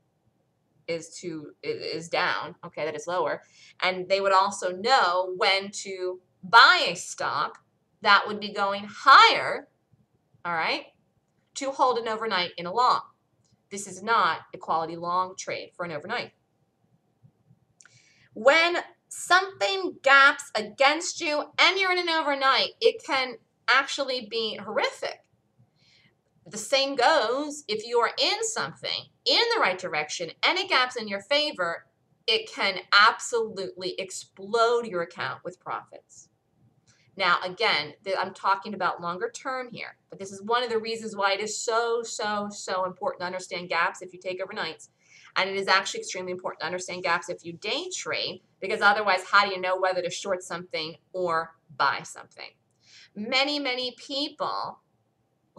is to is down, okay, that is lower, and they would also know when to buy a stock that would be going higher, all right, to hold an overnight in a long. This is not a quality long trade for an overnight. When something gaps against you and you're in an overnight, it can actually be horrific. The same goes if you are in something in the right direction and it gaps in your favor, it can absolutely explode your account with profits. Now, again, I'm talking about longer term here, but this is one of the reasons why it is so, so, so important to understand gaps if you take overnights. And it is actually extremely important to understand gaps if you day trade, because otherwise, how do you know whether to short something or buy something? Many, many people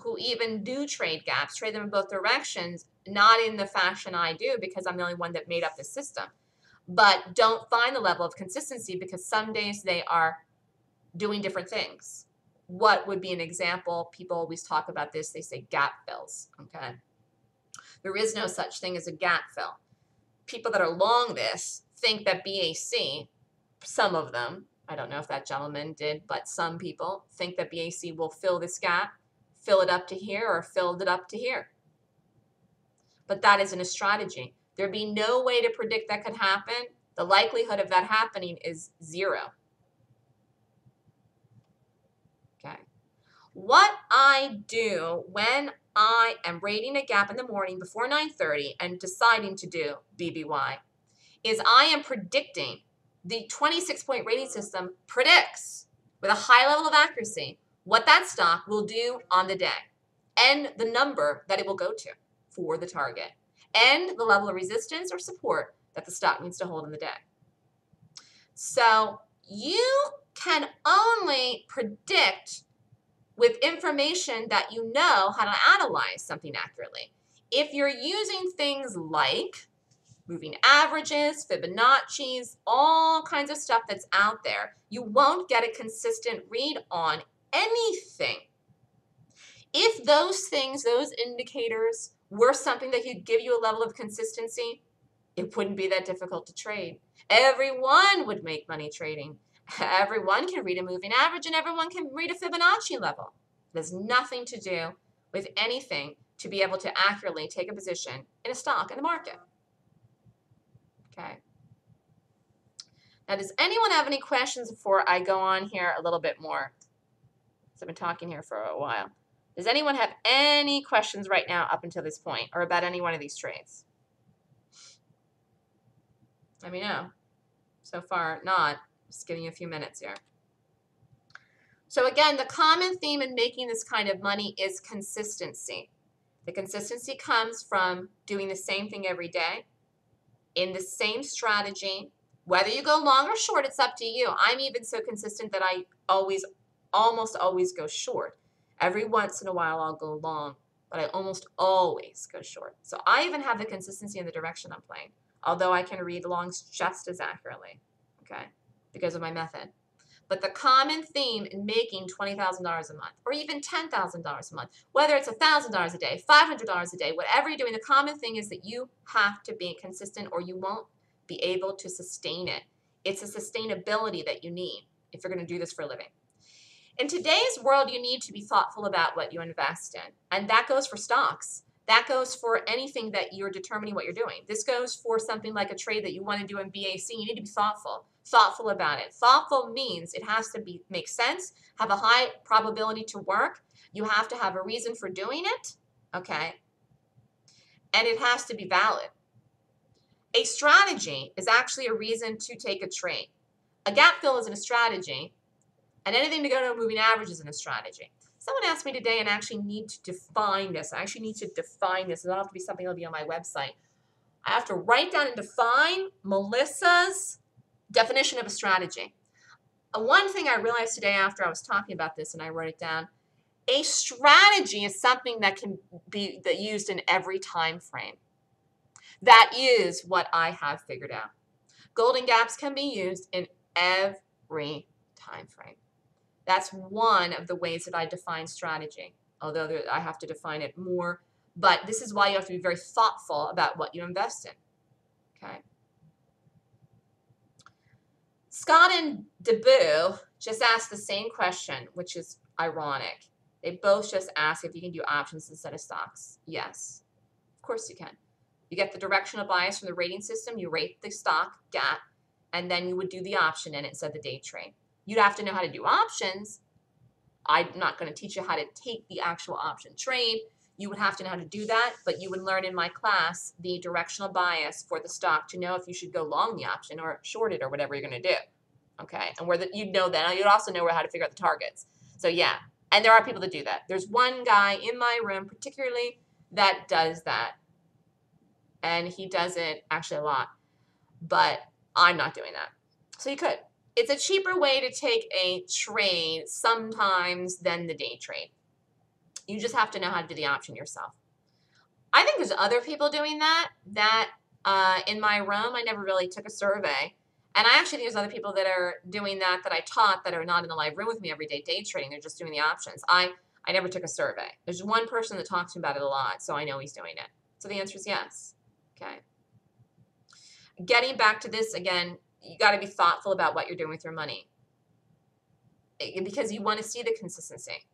who even do trade gaps, trade them in both directions, not in the fashion I do because I'm the only one that made up the system, but don't find the level of consistency because some days they are doing different things. What would be an example? People always talk about this. They say gap fills, okay? There is no such thing as a gap fill. People that are long this think that B A C, some of them, I don't know if that gentleman did, but some people think that B A C will fill this gap, fill it up to here or filled it up to here. But that isn't a strategy. There'd be no way to predict that could happen. The likelihood of that happening is zero. Okay. What I do when I am rating a gap in the morning before nine thirty and deciding to do B B Y is I am predicting. The twenty-six point rating system predicts with a high level of accuracy what that stock will do on the day and the number that it will go to for the target and the level of resistance or support that the stock needs to hold in the day. So you can only predict with information that you know how to analyze something accurately. If you're using things like moving averages, Fibonacci's, all kinds of stuff that's out there, you won't get a consistent read on anything. If those things, those indicators, were something that could give you a level of consistency, it wouldn't be that difficult to trade. Everyone would make money trading. Everyone can read a moving average and everyone can read a Fibonacci level. It has nothing to do with anything to be able to accurately take a position in a stock in the market. Okay. Now, does anyone have any questions before I go on here a little bit more? Because I've been talking here for a while. Does anyone have any questions right now up until this point or about any one of these trades? Let me know. So far, not. Just giving you a few minutes here. So again, the common theme in making this kind of money is consistency. The consistency comes from doing the same thing every day, in the same strategy. Whether you go long or short, it's up to you. I'm even so consistent that I always, almost always go short. Every once in a while I'll go long, but I almost always go short. So I even have the consistency in the direction I'm playing, although I can read longs just as accurately, okay, because of my method. But the common theme in making twenty thousand dollars a month or even ten thousand dollars a month, whether it's one thousand dollars a day, five hundred dollars a day, whatever you're doing, the common thing is that you have to be consistent or you won't be able to sustain it. It's a sustainability that you need if you're going to do this for a living. In today's world, you need to be thoughtful about what you invest in, and that goes for stocks. That goes for anything that you're determining what you're doing. This goes for something like a trade that you want to do in B A C. You need to be thoughtful, thoughtful about it. Thoughtful means it has to be make sense, have a high probability to work. You have to have a reason for doing it, okay? And it has to be valid. A strategy is actually a reason to take a trade. A gap fill isn't a strategy, and anything to go to a moving average isn't a strategy. Someone asked me today, and I actually need to define this. I actually need to define this. It'll have to be something that'll be on my website. I have to write down and define Melissa's definition of a strategy. One thing I realized today after I was talking about this, and I wrote it down, a strategy is something that can be that used in every time frame. That is what I have figured out. Golden gaps can be used in every time frame. That's one of the ways that I define strategy, although there, I have to define it more. But this is why you have to be very thoughtful about what you invest in. Okay. Scott and DeBoo just asked the same question, which is ironic. They both just asked if you can do options instead of stocks. Yes, of course you can. You get the directional bias from the rating system. You rate the stock gap, and then you would do the option in it instead of the day trade. You'd have to know how to do options, I'm not going to teach you how to take the actual option trade. You would have to know how to do that, but you would learn in my class the directional bias for the stock to know if you should go long the option or short it or whatever you're going to do. Okay, and where the, you'd know that. You'd also know how to figure out the targets. So yeah, and there are people that do that. There's one guy in my room particularly that does that, and he does it actually a lot, but I'm not doing that. So you could. It's a cheaper way to take a trade sometimes than the day trade. You just have to know how to do the option yourself. I think there's other people doing that, that uh, in my room, I never really took a survey. And I actually think there's other people that are doing that that I taught that are not in the live room with me every day day trading. They're just doing the options. I, I never took a survey. There's one person that talks to me about it a lot, so I know he's doing it. So the answer is yes. Okay. Getting back to this again, you got to be thoughtful about what you're doing with your money because you want to see the consistency.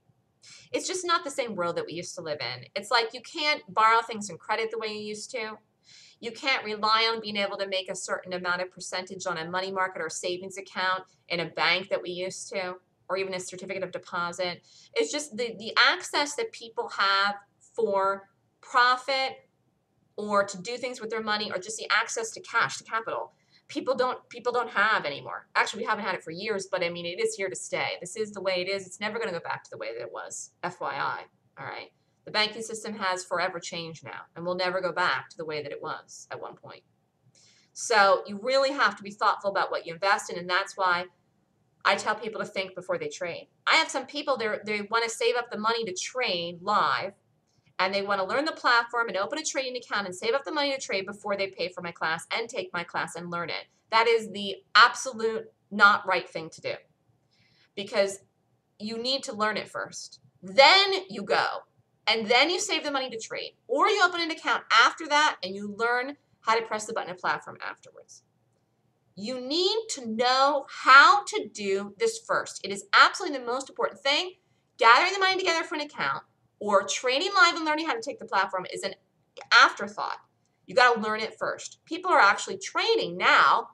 It's just not the same world that we used to live in. It's like you can't borrow things in credit the way you used to. You can't rely on being able to make a certain amount of percentage on a money market or savings account in a bank that we used to, or even a certificate of deposit. It's just the, the access that people have for profit or to do things with their money or just the access to cash, to capital. People don't, people don't have anymore. Actually, we haven't had it for years, but I mean, it is here to stay. This is the way it is. It's never going to go back to the way that it was, F Y I, all right? The banking system has forever changed now, and will never go back to the way that it was at one point. So you really have to be thoughtful about what you invest in, and that's why I tell people to think before they trade. I have some people that they want to save up the money to trade live, and they want to learn the platform and open a trading account and save up the money to trade before they pay for my class and take my class and learn it. That is the absolute not right thing to do because you need to learn it first. Then you go. And then you save the money to trade, or you open an account after that and you learn how to press the button and platform afterwards. You need to know how to do this first. It is absolutely the most important thing. Gathering the money together for an account or trading live and learning how to take the platform is an afterthought. You got to learn it first. People are actually trading now,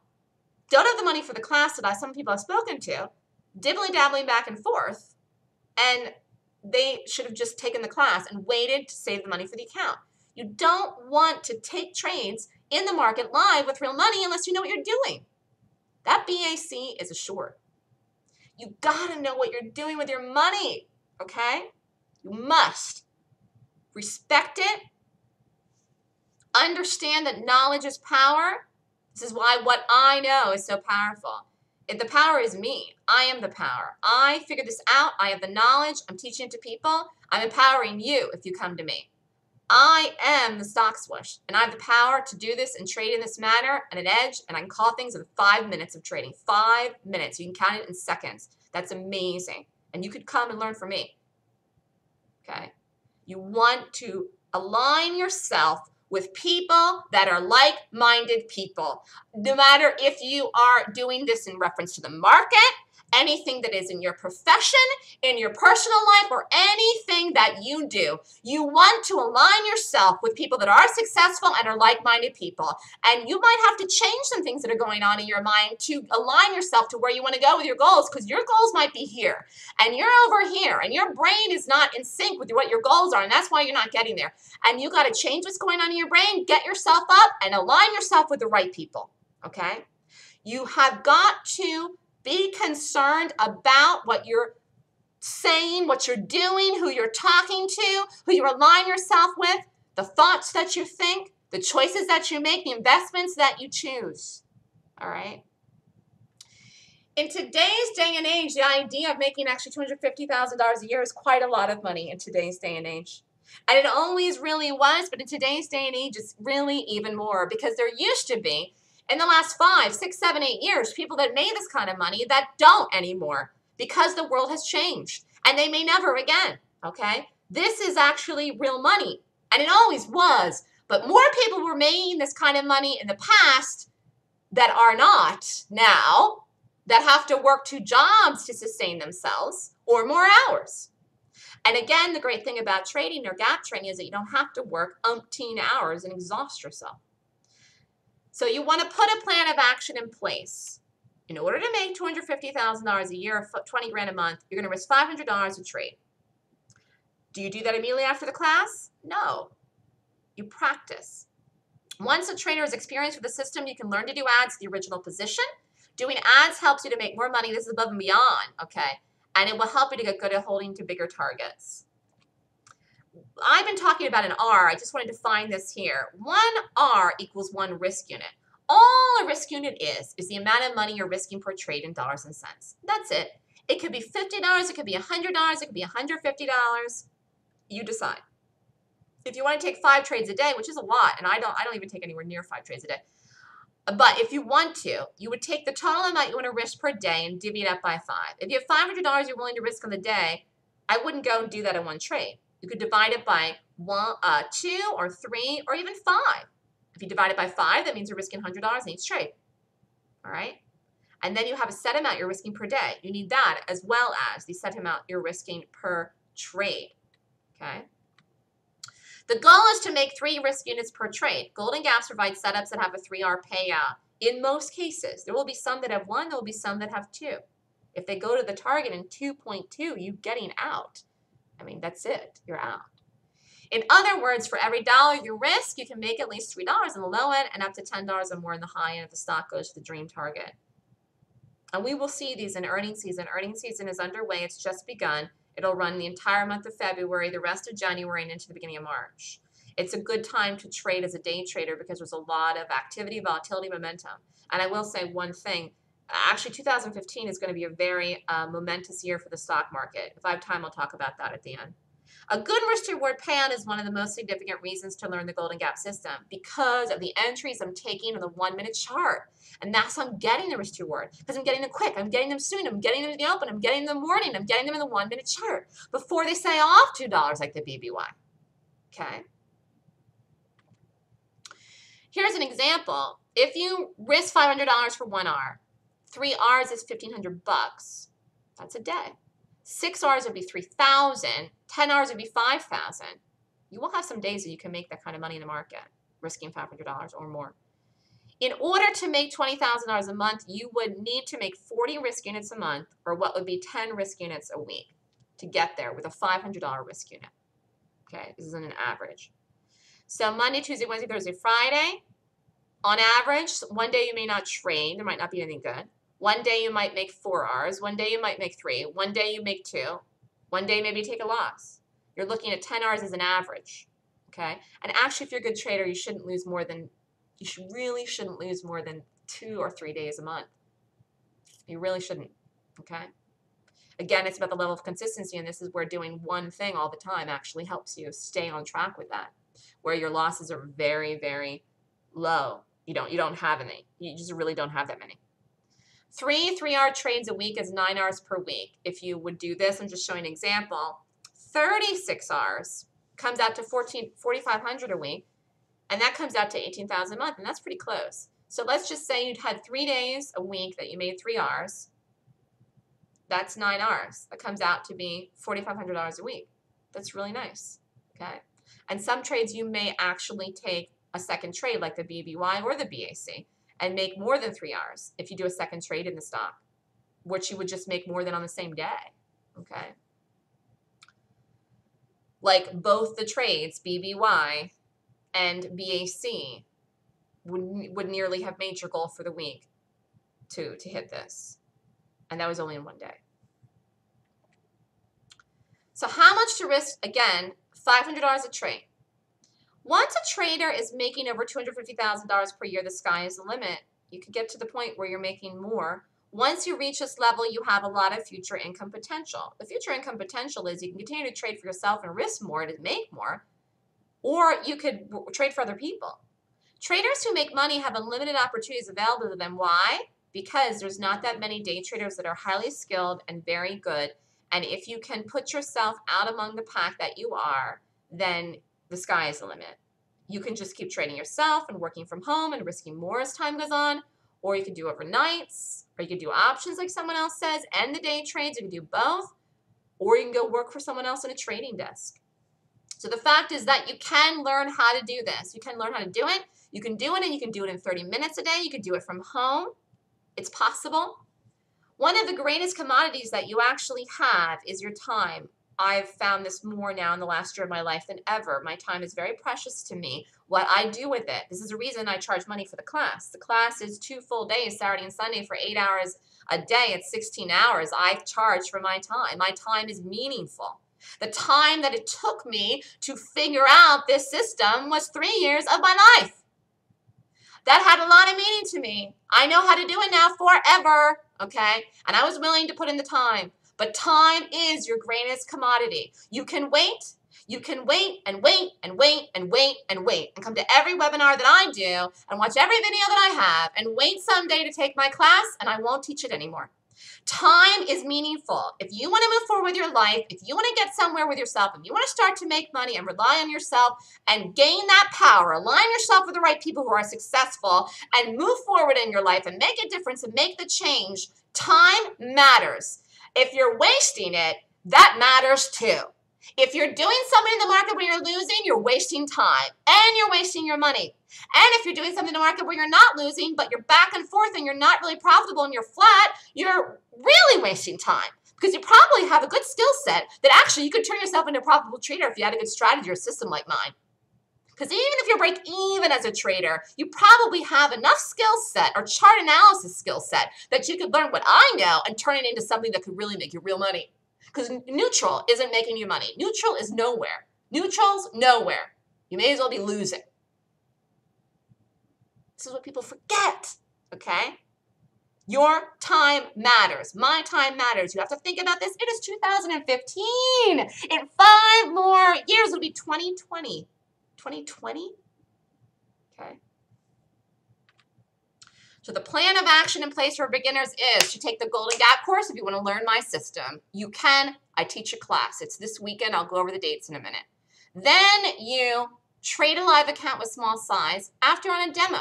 don't have the money for the class that I, some people I've spoken to, dibbling dabbling back and forth, and they should have just taken the class and waited to save the money for the account. You don't want to take trades in the market live with real money unless you know what you're doing. That B A C is a short. You gotta know what you're doing with your money, okay? You must respect it, understand that knowledge is power. This is why what I know is so powerful. If the power is me. I am the power. I figured this out. I have the knowledge. I'm teaching it to people. I'm empowering you if you come to me. I am the stock swoosh, and I have the power to do this and trade in this manner and an edge, and I can call things in five minutes of trading. Five minutes. You can count it in seconds. That's amazing. And you could come and learn from me. Okay? You want to align yourself with people that are like-minded people. No matter if you are doing this in reference to the market, anything that is in your profession, in your personal life, or anything that you do, you want to align yourself with people that are successful and are like-minded people. And you might have to change some things that are going on in your mind to align yourself to where you want to go with your goals, because your goals might be here, and you're over here, and your brain is not in sync with what your goals are, and that's why you're not getting there. And you got to change what's going on in your brain, get yourself up, and align yourself with the right people, okay? You have got to be concerned about what you're saying, what you're doing, who you're talking to, who you align yourself with, the thoughts that you think, the choices that you make, the investments that you choose. All right? In today's day and age, the idea of making actually two hundred fifty thousand dollars a year is quite a lot of money in today's day and age. And it always really was, but in today's day and age, it's really even more because there used to be, in the last five, six, seven, eight years, people that made this kind of money that don't anymore because the world has changed and they may never again, okay? This is actually real money, and it always was, but more people were making this kind of money in the past that are not now, that have to work two jobs to sustain themselves or more hours. And again, the great thing about trading or gap trading is that you don't have to work umpteen hours and exhaust yourself. So you want to put a plan of action in place. In order to make two hundred fifty thousand dollars a year, twenty grand a month, you're going to risk five hundred dollars a trade. Do you do that immediately after the class? No. You practice. Once a trader is experienced with the system, you can learn to do ads to the original position. Doing ads helps you to make more money. This is above and beyond, okay? And it will help you to get good at holding to bigger targets. I've been talking about an R. I just wanted to find this here. One R equals one risk unit. All a risk unit is, is the amount of money you're risking per trade in dollars and cents. That's it. It could be fifty dollars, it could be one hundred dollars, it could be one hundred fifty dollars. You decide. If you want to take five trades a day, which is a lot, and I don't, I don't even take anywhere near five trades a day, but if you want to, you would take the total amount you want to risk per day and divvy it up by five. If you have five hundred dollars you're willing to risk on the day, I wouldn't go and do that in one trade. You could divide it by one, uh, two or three or even five. If you divide it by five, that means you're risking one hundred dollars in each trade. All right? And then you have a set amount you're risking per day. You need that as well as the set amount you're risking per trade. Okay? The goal is to make three risk units per trade. Golden Gaps provides setups that have a three R payout. In most cases, there will be some that have one, there will be some that have two. If they go to the target in two point two, you're getting out. I mean, that's it. You're out. In other words, for every dollar you risk, you can make at least three dollars on the low end and up to ten dollars or more on the high end if the stock goes to the dream target. And we will see these in earnings season. Earnings season is underway. It's just begun. It'll run the entire month of February, the rest of January, and into the beginning of March. It's a good time to trade as a day trader because there's a lot of activity, volatility, momentum. And I will say one thing. Actually, two thousand fifteen is going to be a very uh, momentous year for the stock market. If I have time, I'll talk about that at the end. A good risk-to-reward payout is one of the most significant reasons to learn the Golden Gap system because of the entries I'm taking on the one-minute chart. And that's how I'm getting the risk-to-reward because I'm getting them quick. I'm getting them soon. I'm getting them in the open. I'm getting them in the morning. I'm getting them in the one-minute chart before they say off two dollars like the B B Y. Okay? Here's an example. If you risk five hundred dollars for one R, three R's is fifteen hundred bucks. That's a day. Six R's would be three thousand. ten R's would be five thousand. You will have some days that you can make that kind of money in the market, risking five hundred dollars or more. In order to make twenty thousand dollars a month, you would need to make forty risk units a month or what would be ten risk units a week to get there with a five hundred dollar risk unit. Okay, this isn't an average. So Monday, Tuesday, Wednesday, Thursday, Friday. On average, one day you may not trade. There might not be anything good. One day you might make four R's. One day you might make three. One day you make two. One day maybe you take a loss. You're looking at ten R's as an average, okay? And actually, if you're a good trader, you shouldn't lose more than, you should, really shouldn't lose more than two or three days a month. You really shouldn't, okay? Again, it's about the level of consistency, and this is where doing one thing all the time actually helps you stay on track with that, where your losses are very, very low. You don't, you don't have any. You just really don't have that many. Three three-hour trades a week is nine hours per week. If you would do this, I'm just showing an example. thirty-six hours comes out to fourteen, forty-five hundred a week, and that comes out to eighteen thousand a month, and that's pretty close. So let's just say you'd had three days a week that you made three hours. That's nine hours. That comes out to be forty-five hundred dollars a week. That's really nice. Okay. And some trades you may actually take a second trade, like the B B Y or the B A C. And make more than three hours if you do a second trade in the stock, which you would just make more than on the same day, okay? Like both the trades, B B Y and B A C, would, would nearly have made your goal for the week to, to hit this. And that was only in one day. So how much to risk, again, five hundred dollars a trade. Once a trader is making over two hundred fifty thousand dollars per year, the sky is the limit. You could get to the point where you're making more. Once you reach this level, you have a lot of future income potential. The future income potential is you can continue to trade for yourself and risk more to make more, or you could trade for other people. Traders who make money have unlimited opportunities available to them. Why? Because there's not that many day traders that are highly skilled and very good. And if you can put yourself out among the pack that you are, then the sky is the limit. You can just keep trading yourself and working from home and risking more as time goes on, or you can do overnights, or you can do options like someone else says, and the day trades, you can do both, or you can go work for someone else on a trading desk. So the fact is that you can learn how to do this. You can learn how to do it. You can do it, and you can do it in thirty minutes a day. You can do it from home. It's possible. One of the greatest commodities that you actually have is your time. I've found this more now in the last year of my life than ever. My time is very precious to me, what I do with it. This is the reason I charge money for the class. The class is two full days, Saturday and Sunday, for eight hours a day. It's sixteen hours. I've charged for my time. My time is meaningful. The time that it took me to figure out this system was three years of my life. That had a lot of meaning to me. I know how to do it now forever, okay? And I was willing to put in the time. But time is your greatest commodity. You can wait, you can wait and wait and wait and wait and wait and come to every webinar that I do and watch every video that I have and wait someday to take my class, and I won't teach it anymore. Time is meaningful. If you want to move forward with your life, if you want to get somewhere with yourself, if you want to start to make money and rely on yourself and gain that power, align yourself with the right people who are successful and move forward in your life and make a difference and make the change, time matters. If you're wasting it, that matters too. If you're doing something in the market where you're losing, you're wasting time and you're wasting your money. And if you're doing something in the market where you're not losing, but you're back and forth and you're not really profitable and you're flat, you're really wasting time because you probably have a good skill set that actually you could turn yourself into a profitable trader if you had a good strategy or system like mine. Because even if you break even as a trader, you probably have enough skill set or chart analysis skill set that you could learn what I know and turn it into something that could really make you real money. Because neutral isn't making you money. Neutral is nowhere. Neutral's nowhere. You may as well be losing. This is what people forget, okay? Your time matters. My time matters. You have to think about this. It is two thousand fifteen. In five more years, it'll be twenty twenty. twenty twenty? Okay. So the plan of action in place for beginners is to take the Golden Gap course if you want to learn my system. You can. I teach a class. It's this weekend. I'll go over the dates in a minute. Then you trade a live account with small size after on a demo.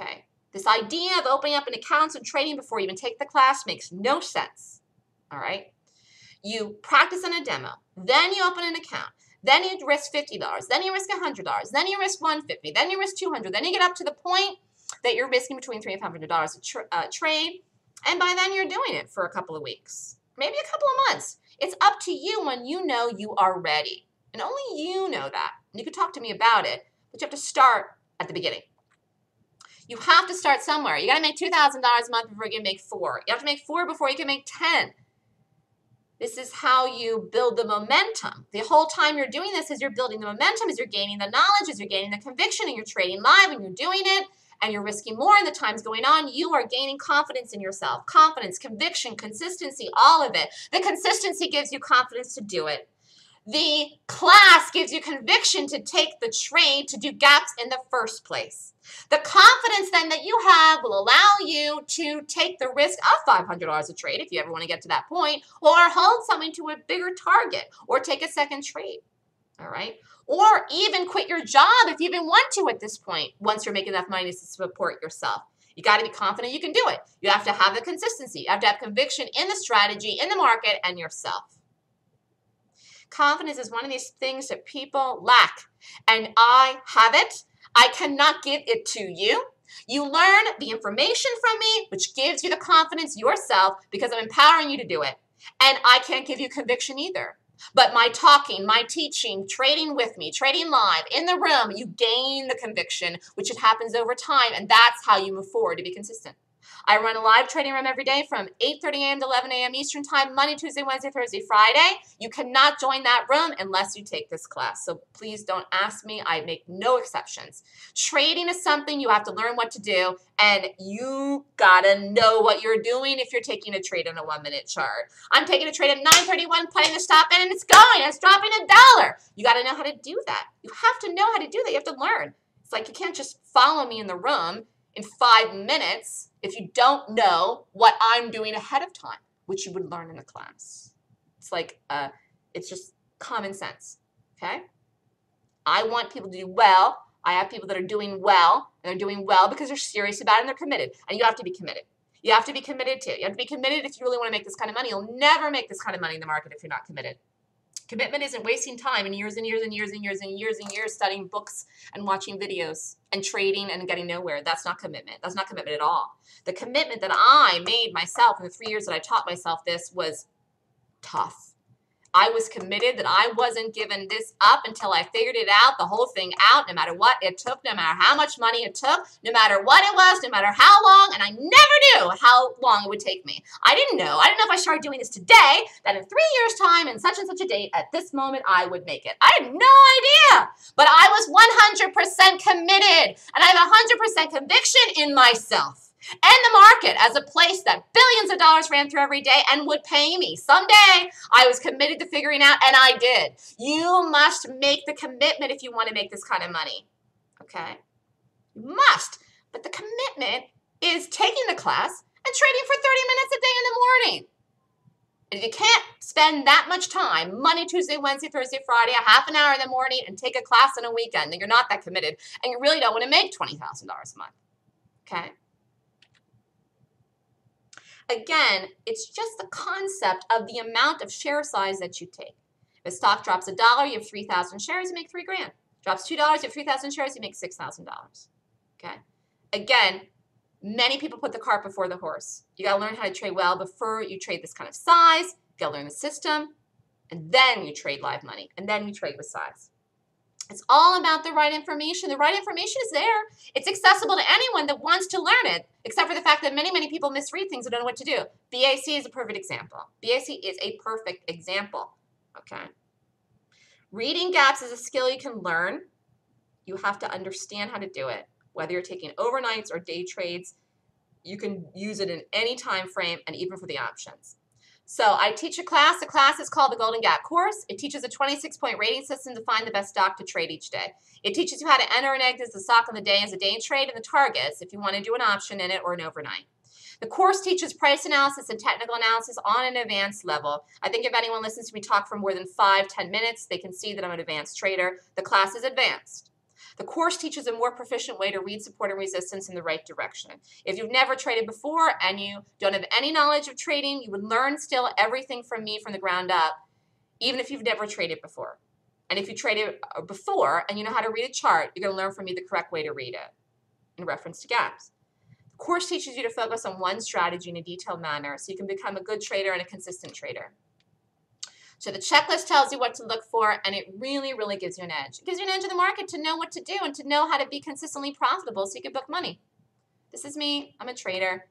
Okay. This idea of opening up an account and trading before you even take the class makes no sense. All right. You practice on a demo. Then you open an account. Then you risk fifty dollars, then you risk one hundred dollars, then you risk one hundred fifty dollars, then you risk two hundred dollars, then you get up to the point that you're risking between three and five hundred dollars a tr uh, trade, and by then you're doing it for a couple of weeks, maybe a couple of months. It's up to you when you know you are ready, and only you know that. And you can talk to me about it, but you have to start at the beginning. You have to start somewhere. You got to make two thousand dollars a month before you can make four. You have to make four before you can make ten. This is how you build the momentum. The whole time you're doing this is you're building the momentum, is you're gaining the knowledge, is you're gaining the conviction, and you're trading live and you're doing it, and you're risking more, and the time's going on. You are gaining confidence in yourself. Confidence, conviction, consistency, all of it. The consistency gives you confidence to do it. The class gives you conviction to take the trade, to do gaps in the first place. The confidence then that you have will allow you to take the risk of five hundred dollars a trade if you ever want to get to that point, or hold something to a bigger target, or take a second trade, all right? Or even quit your job if you even want to at this point, once you're making enough money to support yourself. You got to be confident you can do it. You have to have the consistency. You have to have conviction in the strategy, in the market, and yourself. Confidence is one of these things that people lack, and I have it. I cannot give it to you. You learn the information from me, which gives you the confidence yourself because I'm empowering you to do it, and I can't give you conviction either. But my talking, my teaching, trading with me, trading live, in the room, you gain the conviction, which it happens over time, and that's how you move forward to be consistent. I run a live trading room every day from eight thirty a m to eleven a m Eastern Time, Monday, Tuesday, Wednesday, Thursday, Friday. You cannot join that room unless you take this class. So please don't ask me. I make no exceptions. Trading is something you have to learn what to do, and you gotta know what you're doing if you're taking a trade on a one-minute chart. I'm taking a trade at nine thirty-one, putting the stop in, and it's going. It's dropping a dollar. You gotta know how to do that. You have to know how to do that. You have to learn. It's like you can't just follow me in the room in five minutes if you don't know what I'm doing ahead of time, which you would learn in a class. It's like, uh, it's just common sense, okay? I want people to do well. I have people that are doing well, and they're doing well because they're serious about it and they're committed, and you have to be committed. You have to be committed to it. You have to be committed if you really want to make this kind of money. You'll never make this kind of money in the market if you're not committed. Commitment isn't wasting time and years and years and years and years and years and years studying books and watching videos and trading and getting nowhere. That's not commitment. That's not commitment at all. The commitment that I made myself in the three years that I taught myself this was tough. I was committed that I wasn't giving this up until I figured it out, the whole thing out, no matter what it took, no matter how much money it took, no matter what it was, no matter how long, and I never knew how long it would take me. I didn't know. I didn't know if I started doing this today, that in three years' time and such and such a date, at this moment, I would make it. I had no idea, but I was one hundred percent committed, and I have one hundred percent conviction in myself and the market as a place that billions of dollars ran through every day and would pay me. Someday, I was committed to figuring out, and I did. You must make the commitment if you want to make this kind of money, okay? You must. But the commitment is taking the class and trading for thirty minutes a day in the morning. And if you can't spend that much time, Monday, Tuesday, Wednesday, Thursday, Friday, a half an hour in the morning, and take a class on a weekend, then you're not that committed, and you really don't want to make twenty thousand dollars a month, okay? Again, it's just the concept of the amount of share size that you take. If a stock drops a dollar, you have three thousand shares, you make three grand. Drops two dollars, you have three thousand shares, you make six thousand dollars. Okay? Again, many people put the cart before the horse. You got to learn how to trade well before you trade this kind of size. You got to learn the system, and then you trade live money, and then you trade with size. It's all about the right information. The right information is there. It's accessible to anyone that wants to learn it, except for the fact that many, many people misread things and don't know what to do. B A C is a perfect example. B A C is a perfect example, okay? Reading gaps is a skill you can learn. You have to understand how to do it. Whether you're taking overnights or day trades, you can use it in any time frame and even for the options. So I teach a class. The class is called the Golden Gap Course. It teaches a twenty-six point rating system to find the best stock to trade each day. It teaches you how to enter and exit the stock on the day as a day trade and the targets if you want to do an option in it or an overnight. The course teaches price analysis and technical analysis on an advanced level. I think if anyone listens to me talk for more than five, ten minutes, they can see that I'm an advanced trader. The class is advanced. The course teaches a more proficient way to read support and resistance in the right direction. If you've never traded before and you don't have any knowledge of trading, you would learn still everything from me from the ground up, even if you've never traded before. And if you traded before and you know how to read a chart, you're going to learn from me the correct way to read it in reference to gaps. The course teaches you to focus on one strategy in a detailed manner so you can become a good trader and a consistent trader. So the checklist tells you what to look for, and it really, really gives you an edge. It gives you an edge in the market to know what to do and to know how to be consistently profitable so you can book money. This is me. I'm a trader.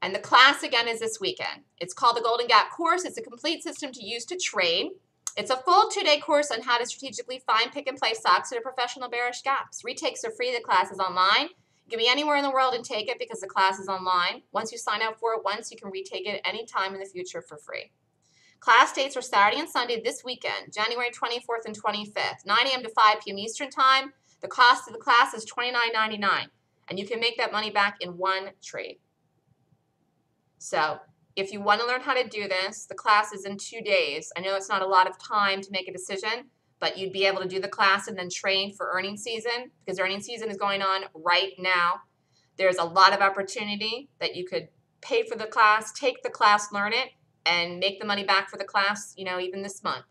And the class, again, is this weekend. It's called the Golden Gap Course. It's a complete system to use to trade. It's a full two-day course on how to strategically find pick-and-play stocks that are professional bearish gaps. Retakes are free. The class is online. You can be anywhere in the world and take it because the class is online. Once you sign up for it once, you can retake it any time in the future for free. Class dates are Saturday and Sunday this weekend, January twenty-fourth and twenty-fifth, nine A M to five P M Eastern Time. The cost of the class is twenty-nine ninety-nine, and you can make that money back in one trade. So if you want to learn how to do this, the class is in two days. I know it's not a lot of time to make a decision, but you'd be able to do the class and then train for earnings season because earnings season is going on right now. There's a lot of opportunity that you could pay for the class, take the class, learn it, and make the money back for the class, you know, even this month.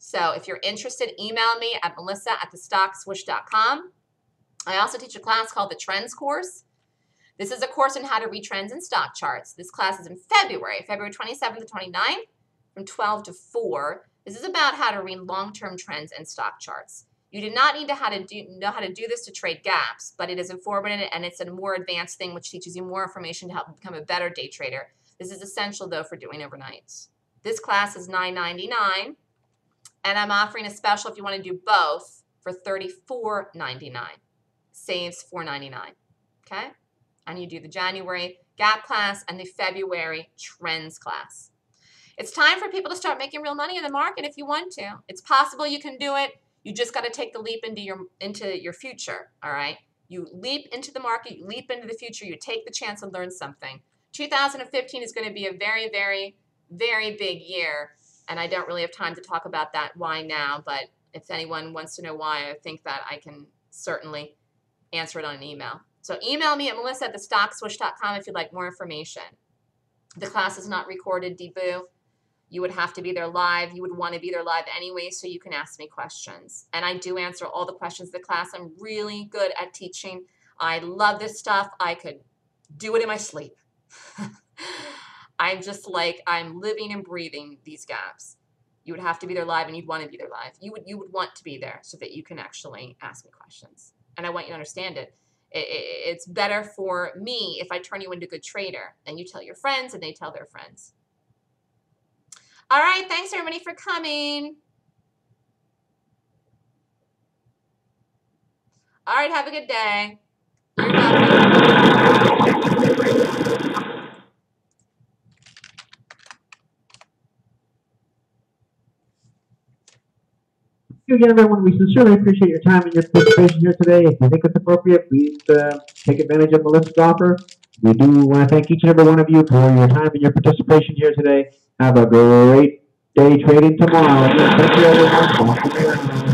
So if you're interested, email me at melissa at the stock swoosh dot com. I also teach a class called the Trends Course. This is a course on how to read trends in stock charts. This class is in February, February twenty-seventh to twenty-ninth, from twelve to four. This is about how to read long-term trends in stock charts. You do not need to how to do, know how to do this to trade gaps, but it is informative and it's a more advanced thing which teaches you more information to help you become a better day trader. This is essential, though, for doing overnights. This class is nine ninety-nine, and I'm offering a special if you want to do both for thirty-four ninety-nine. Saves four ninety-nine, okay? And you do the January Gap class and the February Trends class. It's time for people to start making real money in the market if you want to. It's possible you can do it. You just got to take the leap into your, into your future, all right? You leap into the market. You leap into the future. You take the chance and learn something. two thousand fifteen is going to be a very, very, very big year, and I don't really have time to talk about that why now, but if anyone wants to know why, I think that I can certainly answer it on an email. So email me at melissa at the stock swoosh dot com if you'd like more information. The class is not recorded, debut. You would have to be there live. You would want to be there live anyway, so you can ask me questions. And I do answer all the questions of the class. I'm really good at teaching. I love this stuff. I could do it in my sleep. I'm just like, I'm living and breathing these gaps. You would have to be there live, and you'd want to be there live. You would, you would want to be there so that you can actually ask me questions. And I want you to understand it. It, it. It's better for me if I turn you into a good trader and you tell your friends and they tell their friends. All right. Thanks everybody for coming. All right. Have a good day. You're welcome. Thank you, everyone. We sincerely appreciate your time and your participation here today. If you think it's appropriate, please uh, take advantage of Melissa's offer. We do want to thank each and every one of you for your time and your participation here today. Have a great day trading tomorrow. Thank you, everyone.